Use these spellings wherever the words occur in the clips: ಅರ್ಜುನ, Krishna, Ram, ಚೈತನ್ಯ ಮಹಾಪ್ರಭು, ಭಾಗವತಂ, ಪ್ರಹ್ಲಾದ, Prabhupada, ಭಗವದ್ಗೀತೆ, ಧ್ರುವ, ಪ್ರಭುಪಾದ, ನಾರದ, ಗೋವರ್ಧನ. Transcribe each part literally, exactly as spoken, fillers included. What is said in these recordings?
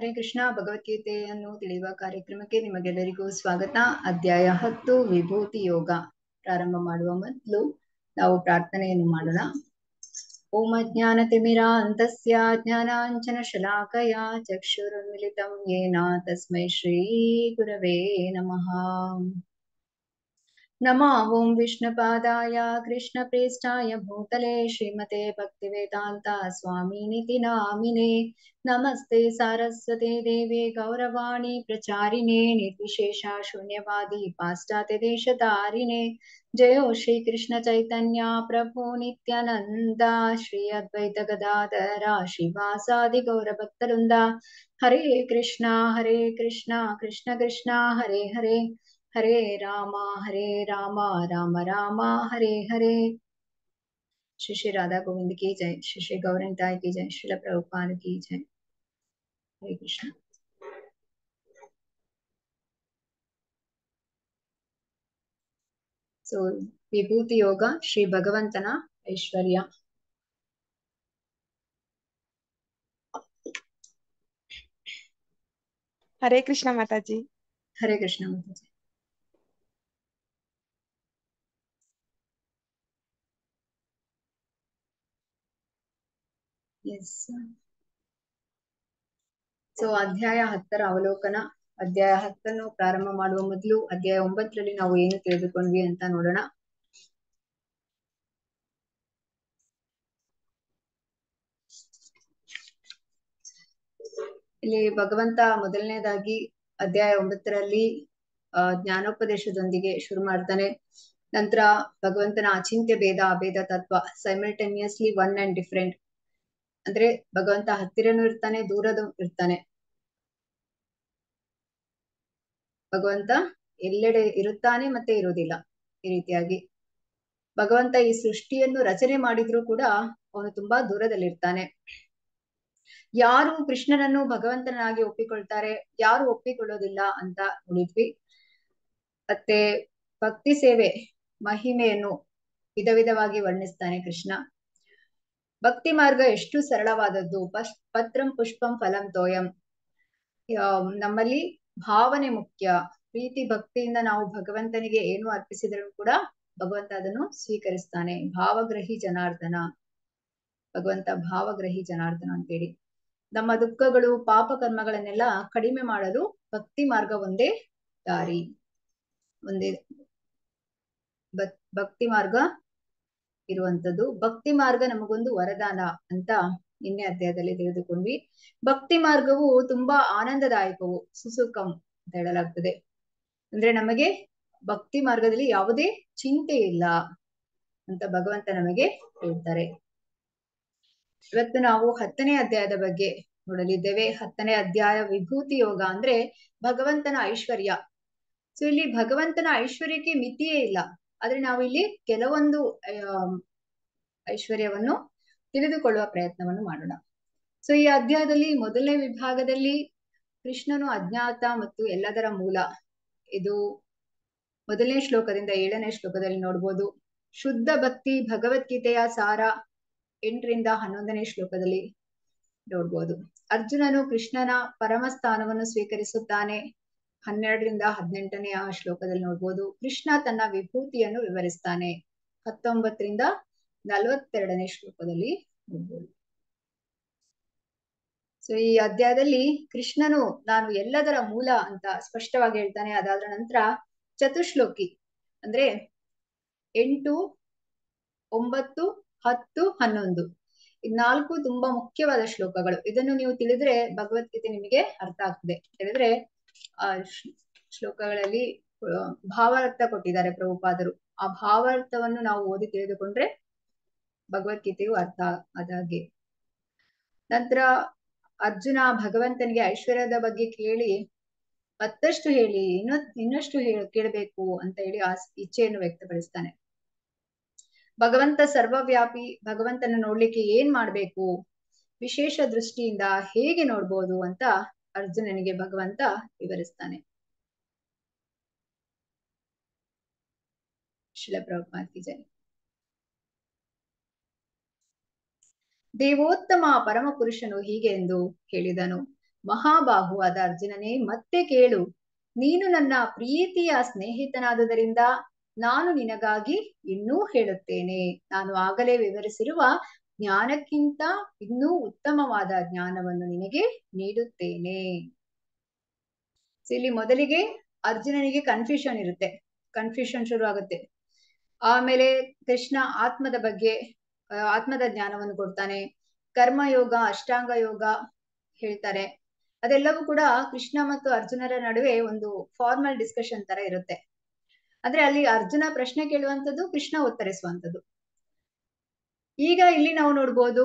ಹರೇ ಕೃಷ್ಣ ಭಗವದ್ಗೀತೆಯನ್ನು ತಿಳಿಯುವ ಕಾರ್ಯಕ್ರಮಕ್ಕೆ ನಿಮಗೆಲ್ಲರಿಗೂ ಸ್ವಾಗತ. ಅಧ್ಯಾಯ ಹತ್ತು ವಿಭೂತಿ ಯೋಗ. ಪ್ರಾರಂಭ ಮಾಡುವ ಮೊದಲು ನಾವು ಪ್ರಾರ್ಥನೆಯನ್ನು ಮಾಡೋಣ. ಓಂ ಅಜ್ಞಾನ ತಿಮಿರಾಂತಸ್ಯ ಜ್ಞಾನಾಂಜನ ಶಲಾಕಯ ಚಕ್ಷುರುನ್ಮಿಲಿತಂ ಯೇನ ತಸ್ಮೈ ಶ್ರೀ ಗುರವೇ ನಮಃ. नमो ओं विष्णुपादाय कृष्णप्रेष्ठाय भूतले श्रीमते भक्तिवेदांता स्वामीनिति नामिने. नमस्ते सारस्वते देवे गौरवाणी प्रचारिणे निर्विशेषा शून्यवादी पाश्चात्य देशतारिणे. जयो श्री कृष्ण चैतन्य प्रभु नित्यानंद श्री अद्वैत गदाधर श्रीवासादि गौरभक्तवृंद. हरे कृष्णा हरे कृष्णा कृष्ण कृष्णा हरे हरे हरे रामा हरे रामा रामा रामा हरे हरे. श्री श्री राधा गोविंद की जय. श्री श्री गौरताय की जय. श्रील प्रभुपाद की जय. हरे कृष्ण. सो विभूति योग श्री भगवंतन ऐश्वर्य. हरे कृष्ण माताजी. हरे कृष्ण माताजी. ಸೊ ಅಧ್ಯಾಯ ಹತ್ತರ ಅವಲೋಕನ. ಅಧ್ಯಾಯ ಹತ್ತನ್ನು ಪ್ರಾರಂಭ ಮಾಡುವ ಮೊದಲು ಅಧ್ಯಾಯ ಒಂಬತ್ತರಲ್ಲಿ ನಾವು ಏನು ತಿಳಿದುಕೊಂಡ್ವಿ ಅಂತ ನೋಡೋಣ. ಇಲ್ಲಿ ಭಗವಂತ ಮೊದಲನೇದಾಗಿ ಅಧ್ಯಾಯ ಒಂಬತ್ತರಲ್ಲಿ ಅಹ್ ಜ್ಞಾನೋಪದೇಶದೊಂದಿಗೆ ಶುರು ಮಾಡ್ತಾನೆ. ನಂತರ ಭಗವಂತನ ಅಚಿಂತ್ಯ ಭೇದ ಅಭೇದ ತತ್ವ ಸೈಮಲ್ಟೇನಿಯಸ್ಲಿ ಒನ್ ಅಂಡ್ ಡಿಫ್ರೆಂಟ್ ಅಂದ್ರೆ ಭಗವಂತ ಹತ್ತಿರನೂ ಇರ್ತಾನೆ, ದೂರದ ಇರ್ತಾನೆ. ಭಗವಂತ ಎಲ್ಲೆಡೆ ಇರುತ್ತಾನೆ ಮತ್ತೆ ಇರೋದಿಲ್ಲ. ಈ ರೀತಿಯಾಗಿ ಭಗವಂತ ಈ ಸೃಷ್ಟಿಯನ್ನು ರಚನೆ ಮಾಡಿದ್ರು ಕೂಡ ಅವನು ತುಂಬಾ ದೂರದಲ್ಲಿರ್ತಾನೆ. ಯಾರು ಕೃಷ್ಣನನ್ನು ಭಗವಂತನಾಗಿ ಒಪ್ಪಿಕೊಳ್ತಾರೆ, ಯಾರು ಒಪ್ಪಿಕೊಳ್ಳೋದಿಲ್ಲ ಅಂತ ನೋಡಿದ್ವಿ. ಮತ್ತೆ ಭಕ್ತಿ ಸೇವೆ ಮಹಿಮೆಯನ್ನು ವಿಧ ವಿಧವಾಗಿ ವರ್ಣಿಸ್ತಾನೆ ಕೃಷ್ಣ. ಭಕ್ತಿ ಮಾರ್ಗ ಎಷ್ಟು ಸರಳವಾದದ್ದು. ಪಶ್ ಪತ್ರಂ ಪುಷ್ಪಂ ಫಲಂ ತೋಯಂ. ನಮ್ಮಲ್ಲಿ ಭಾವನೆ ಮುಖ್ಯ. ಪ್ರೀತಿ ಭಕ್ತಿಯಿಂದ ನಾವು ಭಗವಂತನಿಗೆ ಏನು ಅರ್ಪಿಸಿದ್ರು ಕೂಡ ಭಗವಂತ ಅದನ್ನು ಸ್ವೀಕರಿಸ್ತಾನೆ. ಭಾವಗ್ರಹಿ ಜನಾರ್ದನ. ಭಗವಂತ ಭಾವಗ್ರಹಿ ಜನಾರ್ದನ ಅಂತೇಳಿ ನಮ್ಮ ದುಃಖಗಳು ಪಾಪ ಕರ್ಮಗಳನ್ನೆಲ್ಲ ಕಡಿಮೆ ಮಾಡಲು ಭಕ್ತಿ ಮಾರ್ಗ ಒಂದೇ ದಾರಿ. ಒಂದೇ ಭಕ್ತಿ ಮಾರ್ಗ ಇರುವಂತದ್ದು. ಭಕ್ತಿ ಮಾರ್ಗ ನಮಗೊಂದು ವರದಾನ ಅಂತ ನಿನ್ನೆ ಅಧ್ಯಾಯದಲ್ಲಿ ತಿಳಿದುಕೊಂಡ್ವಿ. ಭಕ್ತಿ ಮಾರ್ಗವು ತುಂಬಾ ಆನಂದದಾಯಕವು, ಸುಸುಖಂ ಅಂತ ಹೇಳಲಾಗ್ತದೆ. ಅಂದ್ರೆ ನಮಗೆ ಭಕ್ತಿ ಮಾರ್ಗದಲ್ಲಿ ಯಾವುದೇ ಚಿಂತೆ ಇಲ್ಲ ಅಂತ ಭಗವಂತ ನಮಗೆ ಹೇಳ್ತಾರೆ. ಇವತ್ತು ನಾವು ಹತ್ತನೇ ಅಧ್ಯಾಯದ ಬಗ್ಗೆ ನೋಡಲಿದ್ದೇವೆ. ಹತ್ತನೇ ಅಧ್ಯಾಯ ವಿಭೂತಿ ಯೋಗ ಅಂದ್ರೆ ಭಗವಂತನ ಐಶ್ವರ್ಯ. ಸೊ ಇಲ್ಲಿ ಭಗವಂತನ ಐಶ್ವರ್ಯಕ್ಕೆ ಮಿತಿಯೇ ಇಲ್ಲ. ಆದ್ರೆ ನಾವಿಲ್ಲಿ ಕೆಲವೊಂದು ಅಹ್ ಐಶ್ವರ್ಯವನ್ನು ತಿಳಿದುಕೊಳ್ಳುವ ಪ್ರಯತ್ನವನ್ನು ಮಾಡೋಣ. ಸೊ ಈ ಅಧ್ಯಾಯದಲ್ಲಿ ಮೊದಲನೇ ವಿಭಾಗದಲ್ಲಿ ಕೃಷ್ಣನು ಅಜ್ಞಾತ ಮತ್ತು ಎಲ್ಲದರ ಮೂಲ. ಇದು ಮೊದಲನೇ ಶ್ಲೋಕದಿಂದ ಏಳನೇ ಶ್ಲೋಕದಲ್ಲಿ ನೋಡ್ಬೋದು. ಶುದ್ಧ ಭಕ್ತಿ ಭಗವದ್ಗೀತೆಯ ಸಾರ ಎಂಟರಿಂದ ಹನ್ನೊಂದನೇ ಶ್ಲೋಕದಲ್ಲಿ ನೋಡ್ಬೋದು. ಅರ್ಜುನನು ಕೃಷ್ಣನ ಪರಮ ಸ್ಥಾನವನ್ನು ಸ್ವೀಕರಿಸುತ್ತಾನೆ ಹನ್ನೆರಡರಿಂದ ಹದಿನೆಂಟನೆಯ ಶ್ಲೋಕದಲ್ಲಿ ನೋಡ್ಬೋದು. ಕೃಷ್ಣ ತನ್ನ ವಿಭೂತಿಯನ್ನು ವಿವರಿಸ್ತಾನೆ ಹತ್ತೊಂಬತ್ತರಿಂದ ನಲವತ್ತೆರಡನೇ ಶ್ಲೋಕದಲ್ಲಿ ನೋಡ್ಬೋದು. ಸೊ ಈ ಅಧ್ಯಾಯದಲ್ಲಿ ಕೃಷ್ಣನು ನಾನು ಎಲ್ಲದರ ಮೂಲ ಅಂತ ಸ್ಪಷ್ಟವಾಗಿ ಹೇಳ್ತಾನೆ. ಅದಾದ ನಂತರ ಚತುಶ್ಲೋಕಿ ಅಂದ್ರೆ ಎಂಟು ಒಂಬತ್ತು ಹತ್ತು ಹನ್ನೊಂದು ಇದ್ ನಾಲ್ಕು ತುಂಬಾ ಮುಖ್ಯವಾದ ಶ್ಲೋಕಗಳು. ಇದನ್ನು ನೀವು ತಿಳಿದ್ರೆ ಭಗವದ್ಗೀತೆ ನಿಮಗೆ ಅರ್ಥ ಆಗ್ತದೆ. ಹೇಳಿದ್ರೆ ಆ ಶ್ಲೋಕಗಳಲ್ಲಿ ಭಾವಾರ್ಥ ಕೊಟ್ಟಿದ್ದಾರೆ ಪ್ರಭುಪಾದರು. ಆ ಭಾವಾರ್ಥವನ್ನು ನಾವು ಓದಿ ತಿಳಿದುಕೊಂಡ್ರೆ ಭಗವದ್ಗೀತೆಯು ಅರ್ಥ ಆದಾಗೆ. ನಂತರ ಅರ್ಜುನ ಭಗವಂತನಿಗೆ ಐಶ್ವರ್ಯದ ಬಗ್ಗೆ ಕೇಳಿ ಮತ್ತಷ್ಟು ಹೇಳಿ ಇನ್ನೊ ಇನ್ನಷ್ಟು ಹೇಳ ಕೇಳಬೇಕು ಅಂತ ಹೇಳಿ ಆ ಇಚ್ಛೆಯನ್ನು ವ್ಯಕ್ತಪಡಿಸ್ತಾನೆ. ಭಗವಂತ ಸರ್ವವ್ಯಾಪಿ. ಭಗವಂತನ ನೋಡ್ಲಿಕ್ಕೆ ಏನ್ ಮಾಡ್ಬೇಕು, ವಿಶೇಷ ದೃಷ್ಟಿಯಿಂದ ಹೇಗೆ ನೋಡ್ಬೋದು ಅಂತ ಅರ್ಜುನನಿಗೆ ಭಗವಂತ ವಿವರಿಸ್ತಾನೆ. ಶ್ರೀಲ ಪ್ರಭುಪಾದ ಜಯ. ದೇವೋತ್ತಮ ಪರಮ ಪುರುಷನು ಹೀಗೆ ಎಂದು ಹೇಳಿದನು. ಮಹಾಬಾಹುವಾದ ಅರ್ಜುನನೇ, ಮತ್ತೆ ಕೇಳು. ನೀನು ನನ್ನ ಪ್ರೀತಿಯ ಸ್ನೇಹಿತನಾದುದರಿಂದ ನಾನು ನಿನಗಾಗಿ ಇನ್ನೂ ಹೇಳುತ್ತೇನೆ. ನಾನು ಆಗಲೇ ವಿವರಿಸಿರುವ ಜ್ಞಾನಕ್ಕಿಂತ ಇನ್ನೂ ಉತ್ತಮವಾದ ಜ್ಞಾನವನ್ನು ನಿನಗೆ ನೀಡುತ್ತೇನೆ. ಇಲ್ಲಿ ಮೊದಲಿಗೆ ಅರ್ಜುನನಿಗೆ ಕನ್ಫ್ಯೂಷನ್ ಇರುತ್ತೆ, ಕನ್ಫ್ಯೂಷನ್ ಶುರು ಆಗುತ್ತೆ. ಆಮೇಲೆ ಕೃಷ್ಣ ಆತ್ಮದ ಬಗ್ಗೆ ಆತ್ಮದ ಜ್ಞಾನವನ್ನು ಕೊಡ್ತಾನೆ. ಕರ್ಮಯೋಗ, ಅಷ್ಟಾಂಗ ಯೋಗ ಹೇಳ್ತಾರೆ. ಅದೆಲ್ಲವೂ ಕೂಡ ಕೃಷ್ಣ ಮತ್ತು ಅರ್ಜುನರ ನಡುವೆ ಒಂದು ಫಾರ್ಮಲ್ ಡಿಸ್ಕಷನ್ ತರ ಇರುತ್ತೆ. ಅಂದ್ರೆ ಅಲ್ಲಿ ಅರ್ಜುನ ಪ್ರಶ್ನೆ ಕೇಳುವಂಥದ್ದು, ಕೃಷ್ಣ ಉತ್ತರಿಸುವಂಥದ್ದು. ಈಗ ಇಲ್ಲಿ ನಾವು ನೋಡ್ಬೋದು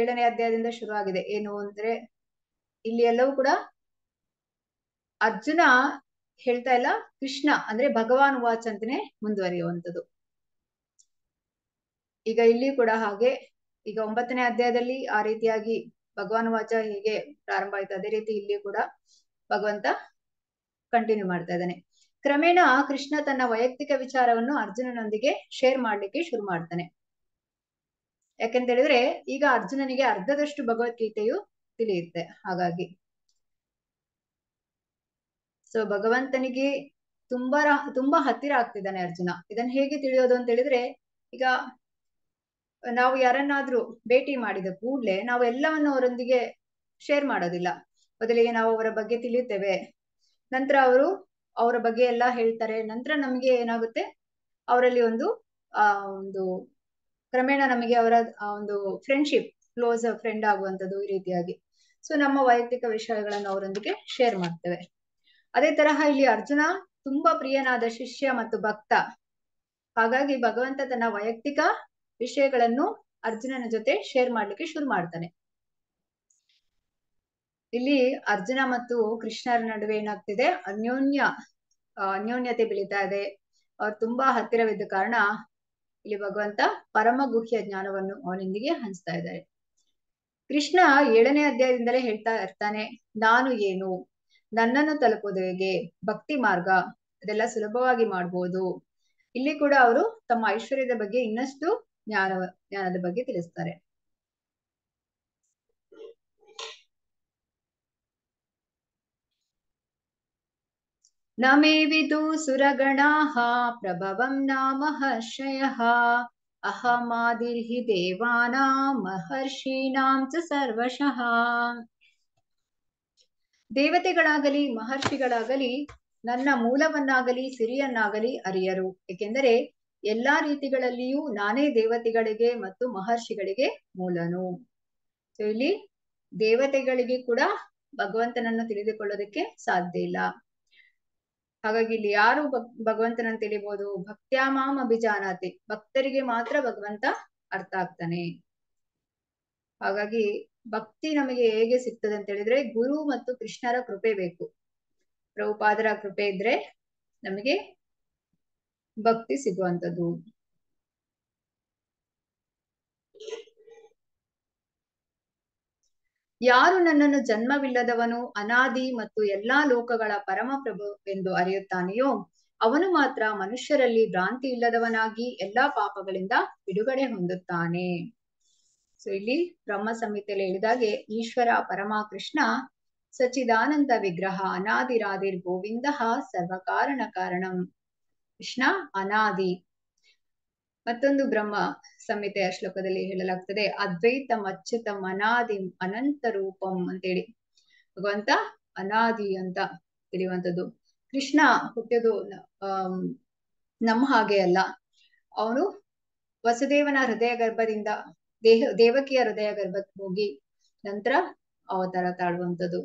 ಏಳನೇ ಅಧ್ಯಾಯದಿಂದ ಶುರು ಆಗಿದೆ. ಏನು ಅಂದ್ರೆ ಇಲ್ಲಿ ಎಲ್ಲವೂ ಕೂಡ ಅರ್ಜುನ ಹೇಳ್ತಾ ಇಲ್ಲ, ಕೃಷ್ಣ ಅಂದ್ರೆ ಭಗವಾನ್ ವಾಚ್ ಅಂತಾನೆ ಮುಂದುವರಿಯುವಂಥದ್ದು. ಈಗ ಇಲ್ಲಿ ಕೂಡ ಹಾಗೆ, ಈಗ ಒಂಬತ್ತನೇ ಅಧ್ಯಾಯದಲ್ಲಿ ಆ ರೀತಿಯಾಗಿ ಭಗವಾನ್ ವಾಚ ಹೇಗೆ ಪ್ರಾರಂಭ ಆಯ್ತು, ಅದೇ ರೀತಿ ಇಲ್ಲಿ ಕೂಡ ಭಗವಂತ ಕಂಟಿನ್ಯೂ ಮಾಡ್ತಾ ಇದ್ದಾನೆ. ಕ್ರಮೇಣ ಕೃಷ್ಣ ತನ್ನ ವೈಯಕ್ತಿಕ ವಿಚಾರವನ್ನು ಅರ್ಜುನನೊಂದಿಗೆ ಶೇರ್ ಮಾಡ್ಲಿಕ್ಕೆ ಶುರು ಮಾಡ್ತಾನೆ. ಯಾಕೆಂತ ಹೇಳಿದ್ರೆ ಈಗ ಅರ್ಜುನನಿಗೆ ಅರ್ಧದಷ್ಟು ಭಗವದ್ಗೀತೆಯು ತಿಳಿಯುತ್ತೆ. ಹಾಗಾಗಿ ಸೊ ಭಗವಂತನಿಗೆ ತುಂಬಾ ತುಂಬಾ ಹತ್ತಿರ ಆಗ್ತಿದ್ದಾನೆ ಅರ್ಜುನ. ಇದನ್ನ ಹೇಗೆ ತಿಳಿಯೋದು ಅಂತ ಹೇಳಿದ್ರೆ, ಈಗ ನಾವು ಯಾರನ್ನಾದ್ರೂ ಭೇಟಿ ಮಾಡಿದ ಕೂಡ್ಲೆ ನಾವು ಎಲ್ಲವನ್ನು ಅವರೊಂದಿಗೆ ಶೇರ್ ಮಾಡೋದಿಲ್ಲ. ಮೊದಲಿಗೆ ನಾವು ಅವರ ಬಗ್ಗೆ ತಿಳಿಯುತ್ತೇವೆ, ನಂತರ ಅವರು ಅವರ ಬಗ್ಗೆ ಎಲ್ಲ ಹೇಳ್ತಾರೆ, ನಂತರ ನಮ್ಗೆ ಏನಾಗುತ್ತೆ ಅವರಲ್ಲಿ ಒಂದು ಆ ಒಂದು ಕ್ರಮೇಣ ನಮಗೆ ಅವರ ಒಂದು ಫ್ರೆಂಡ್ಶಿಪ್, ಕ್ಲೋಸ್ ಫ್ರೆಂಡ್ ಆಗುವಂಥದ್ದು. ಈ ರೀತಿಯಾಗಿ ಸೊ ನಮ್ಮ ವೈಯಕ್ತಿಕ ವಿಷಯಗಳನ್ನು ಅವರೊಂದಿಗೆ ಶೇರ್ ಮಾಡ್ತೇವೆ. ಅದೇ ತರಹ ಇಲ್ಲಿ ಅರ್ಜುನ ತುಂಬಾ ಪ್ರಿಯನಾದ ಶಿಷ್ಯ ಮತ್ತು ಭಕ್ತ. ಹಾಗಾಗಿ ಭಗವಂತ ತನ್ನ ವೈಯಕ್ತಿಕ ವಿಷಯಗಳನ್ನು ಅರ್ಜುನನ ಜೊತೆ ಶೇರ್ ಮಾಡ್ಲಿಕ್ಕೆ ಶುರು ಮಾಡ್ತಾನೆ. ಇಲ್ಲಿ ಅರ್ಜುನ ಮತ್ತು ಕೃಷ್ಣರ ನಡುವೆ ಏನಾಗ್ತಿದೆ, ಅನ್ಯೋನ್ಯ ಅನ್ಯೋನ್ಯತೆ ಬೆಳೀತಾ ಇದೆ. ಅವ್ರು ತುಂಬಾ ಹತ್ತಿರವಿದ್ದ ಕಾರಣ ಇಲ್ಲಿ ಭಗವಂತ ಪರಮ ಗುಹ್ಯ ಜ್ಞಾನವನ್ನು ಅವನೊಂದಿಗೆ ಹಂಚ್ತಾ ಇದ್ದಾರೆ. ಕೃಷ್ಣ ಏಳನೇ ಅಧ್ಯಾಯದಿಂದಲೇ ಹೇಳ್ತಾ ಇರ್ತಾನೆ, ನಾನು ಏನು, ನನ್ನನ್ನು ತಲುಪೋದು ಹೇಗೆ, ಭಕ್ತಿ ಮಾರ್ಗ ಅದೆಲ್ಲ ಸುಲಭವಾಗಿ ಮಾಡ್ಬೋದು. ಇಲ್ಲಿ ಕೂಡ ಅವರು ತಮ್ಮ ಐಶ್ವರ್ಯದ ಬಗ್ಗೆ ಇನ್ನಷ್ಟು ಜ್ಞಾನ ಜ್ಞಾನದ ಬಗ್ಗೆ ತಿಳಿಸ್ತಾರೆ. ನಮೇವಿದು ಸುರಗಣಾಃ ಪ್ರಭವಂ ನಾಮಹರ್ಷಯಃ ಅಹಮಾದಿರ್ಹಿ ದೇವಾನಾಂ ಮಹರ್ಷೀಣಾಂ ಚ ಸರ್ವಶಃ. ದೇವತೆಗಳಾಗಲಿ ಮಹರ್ಷಿಗಳಾಗಲಿ ನನ್ನ ಮೂಲವನ್ನಾಗಲಿ ಸಿರಿಯನ್ನಾಗಲಿ ಅರಿಯರು. ಏಕೆಂದರೆ ಎಲ್ಲಾ ರೀತಿಗಳಲ್ಲಿಯೂ ನಾನೇ ದೇವತೆಗಳಿಗೆ ಮತ್ತು ಮಹರ್ಷಿಗಳಿಗೆ ಮೂಲನು. ಸೊ ಇಲ್ಲಿ ದೇವತೆಗಳಿಗೆ ಕೂಡ ಭಗವಂತನನ್ನು ತಿಳಿದುಕೊಳ್ಳೋದಕ್ಕೆ ಸಾಧ್ಯ ಇಲ್ಲ. ಹಾಗಾಗಿ ಇಲ್ಲಿ ಯಾರು ಭಗವಂತನನ್ನು ತಿಳಿಬಹುದು, ಭಕ್ತ್ಯಾಮಾಮ್ ಅಭಿಜಾನಾತಿ, ಭಕ್ತರಿಗೆ ಮಾತ್ರ ಭಗವಂತ ಅರ್ಥ ಆಗ್ತಾನೆ. ಹಾಗಾಗಿ ಭಕ್ತಿ ನಮಗೆ ಹೇಗೆ ಸಿಗ್ತದೆ ಅಂತ ಹೇಳಿದ್ರೆ, ಗುರು ಮತ್ತು ಕೃಷ್ಣರ ಕೃಪೆ ಬೇಕು. ಪ್ರಭುಪಾದರ ಕೃಪೆ ಇದ್ರೆ ನಮಗೆ ಭಕ್ತಿ ಸಿಗುವಂಥದ್ದು. ಯಾರು ನನ್ನನ್ನು ಜನ್ಮವಿಲ್ಲದವನು, ಅನಾದಿ ಮತ್ತು ಎಲ್ಲಾ ಲೋಕಗಳ ಪರಮಪ್ರಭು ಎಂದು ಅರಿಯುತ್ತಾನೆಯೋ ಅವನು ಮಾತ್ರ ಮನುಷ್ಯರಲ್ಲಿ ಭ್ರಾಂತಿ ಇಲ್ಲದವನಾಗಿ ಎಲ್ಲಾ ಪಾಪಗಳಿಂದ ಬಿಡುಗಡೆ ಹೊಂದುತ್ತಾನೆ. ಸೊ ಇಲ್ಲಿ ಬ್ರಹ್ಮ ಸಂಹಿತೆಯಲ್ಲಿ ಹೇಳಿದಾಗೆ ಈಶ್ವರ ಪರಮ ಕೃಷ್ಣ ಸಚಿದಾನಂದ ವಿಗ್ರಹ ಅನಾದಿರಾದಿರ್ ಗೋವಿಂದ ಸರ್ವಕಾರಣ ಕಾರಣಂ. ಕೃಷ್ಣ ಅನಾದಿ. ಮತ್ತೊಂದು ಬ್ರಹ್ಮ ಸಂಹಿತೆಯ ಶ್ಲೋಕದಲ್ಲಿ ಹೇಳಲಾಗ್ತದೆ, ಅದ್ವೈತಂ ಅಚ್ಯುತಂ ಅನಾದಿ ಅನಂತ ರೂಪಂ ಅಂತೇಳಿ ಭಗವಂತ ಅನಾದಿ ಅಂತ ತಿಳಿಯುವಂಥದ್ದು. ಕೃಷ್ಣ ಹುಟ್ಟಿದು ಅಹ್ ನಮ್ಮ ಹಾಗೆ ಅಲ್ಲ, ಅವನು ವಸುದೇವನ ಹೃದಯ ಗರ್ಭದಿಂದ ದೇಹ ದೇವಕಿಯ ಹೃದಯ ಗರ್ಭಕ್ಕೆ ಹೋಗಿ ನಂತರ ಅವತಾರ ತಾಳುವಂಥದ್ದು.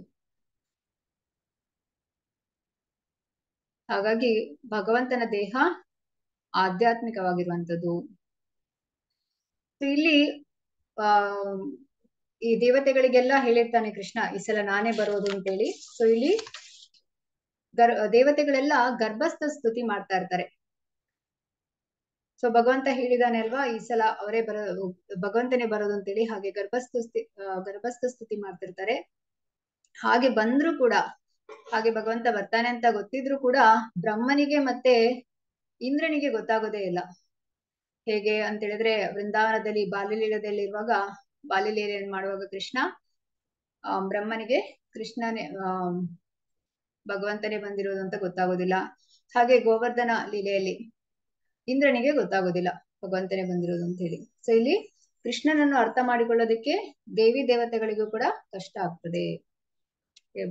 ಹಾಗಾಗಿ ಭಗವಂತನ ದೇಹ ಆಧ್ಯಾತ್ಮಿಕವಾಗಿರುವಂಥದ್ದು. ಇಲ್ಲಿ ಆ ಈ ದೇವತೆಗಳಿಗೆಲ್ಲ ಹೇಳಿರ್ತಾನೆ ಕೃಷ್ಣ, ಈ ಸಲ ನಾನೇ ಬರೋದು ಅಂತೇಳಿ. ಸೊ ಇಲ್ಲಿ ಗರ್ ದೇವತೆಗಳೆಲ್ಲ ಗರ್ಭಸ್ಥ ಸ್ತುತಿ ಮಾಡ್ತಾ ಇರ್ತಾರೆ. ಸೊ ಭಗವಂತ ಹೇಳಿದಾನೆ ಅಲ್ವಾ, ಈ ಸಲ ಅವರೇ ಬರೋ, ಭಗವಂತನೇ ಬರೋದು ಅಂತೇಳಿ. ಹಾಗೆ ಗರ್ಭಸ್ಥುಸ್ತಿ ಗರ್ಭಸ್ಥ ಸ್ತುತಿ ಮಾಡ್ತಿರ್ತಾರೆ. ಹಾಗೆ ಬಂದ್ರು ಕೂಡ, ಹಾಗೆ ಭಗವಂತ ಬರ್ತಾನೆ ಅಂತ ಗೊತ್ತಿದ್ರು ಕೂಡ ಬ್ರಹ್ಮನಿಗೆ ಮತ್ತೆ ಇಂದ್ರನಿಗೆ ಗೊತ್ತಾಗೋದೇ ಇಲ್ಲ. ಹೇಗೆ ಅಂತ ಹೇಳಿದ್ರೆ, ವೃಂದಾವನದಲ್ಲಿ ಬಾಲ್ಯಲೀಲದಲ್ಲಿ ಇರುವಾಗ ಬಾಲ್ಯಲೀಲೆಯನ್ನು ಮಾಡುವಾಗ ಕೃಷ್ಣ ಬ್ರಹ್ಮನಿಗೆ ಕೃಷ್ಣನೇ ಭಗವಂತನೇ ಬಂದಿರೋದು ಅಂತ ಗೊತ್ತಾಗೋದಿಲ್ಲ. ಹಾಗೆ ಗೋವರ್ಧನ ಲೀಲೆಯಲ್ಲಿ ಇಂದ್ರನಿಗೆ ಗೊತ್ತಾಗೋದಿಲ್ಲ ಭಗವಂತನೇ ಬಂದಿರೋದು ಅಂತ ಹೇಳಿ. ಸೊ ಇಲ್ಲಿ ಕೃಷ್ಣನನ್ನು ಅರ್ಥ ಮಾಡಿಕೊಳ್ಳೋದಕ್ಕೆ ದೇವಿ ದೇವತೆಗಳಿಗೂ ಕೂಡ ಕಷ್ಟ ಆಗ್ತದೆ,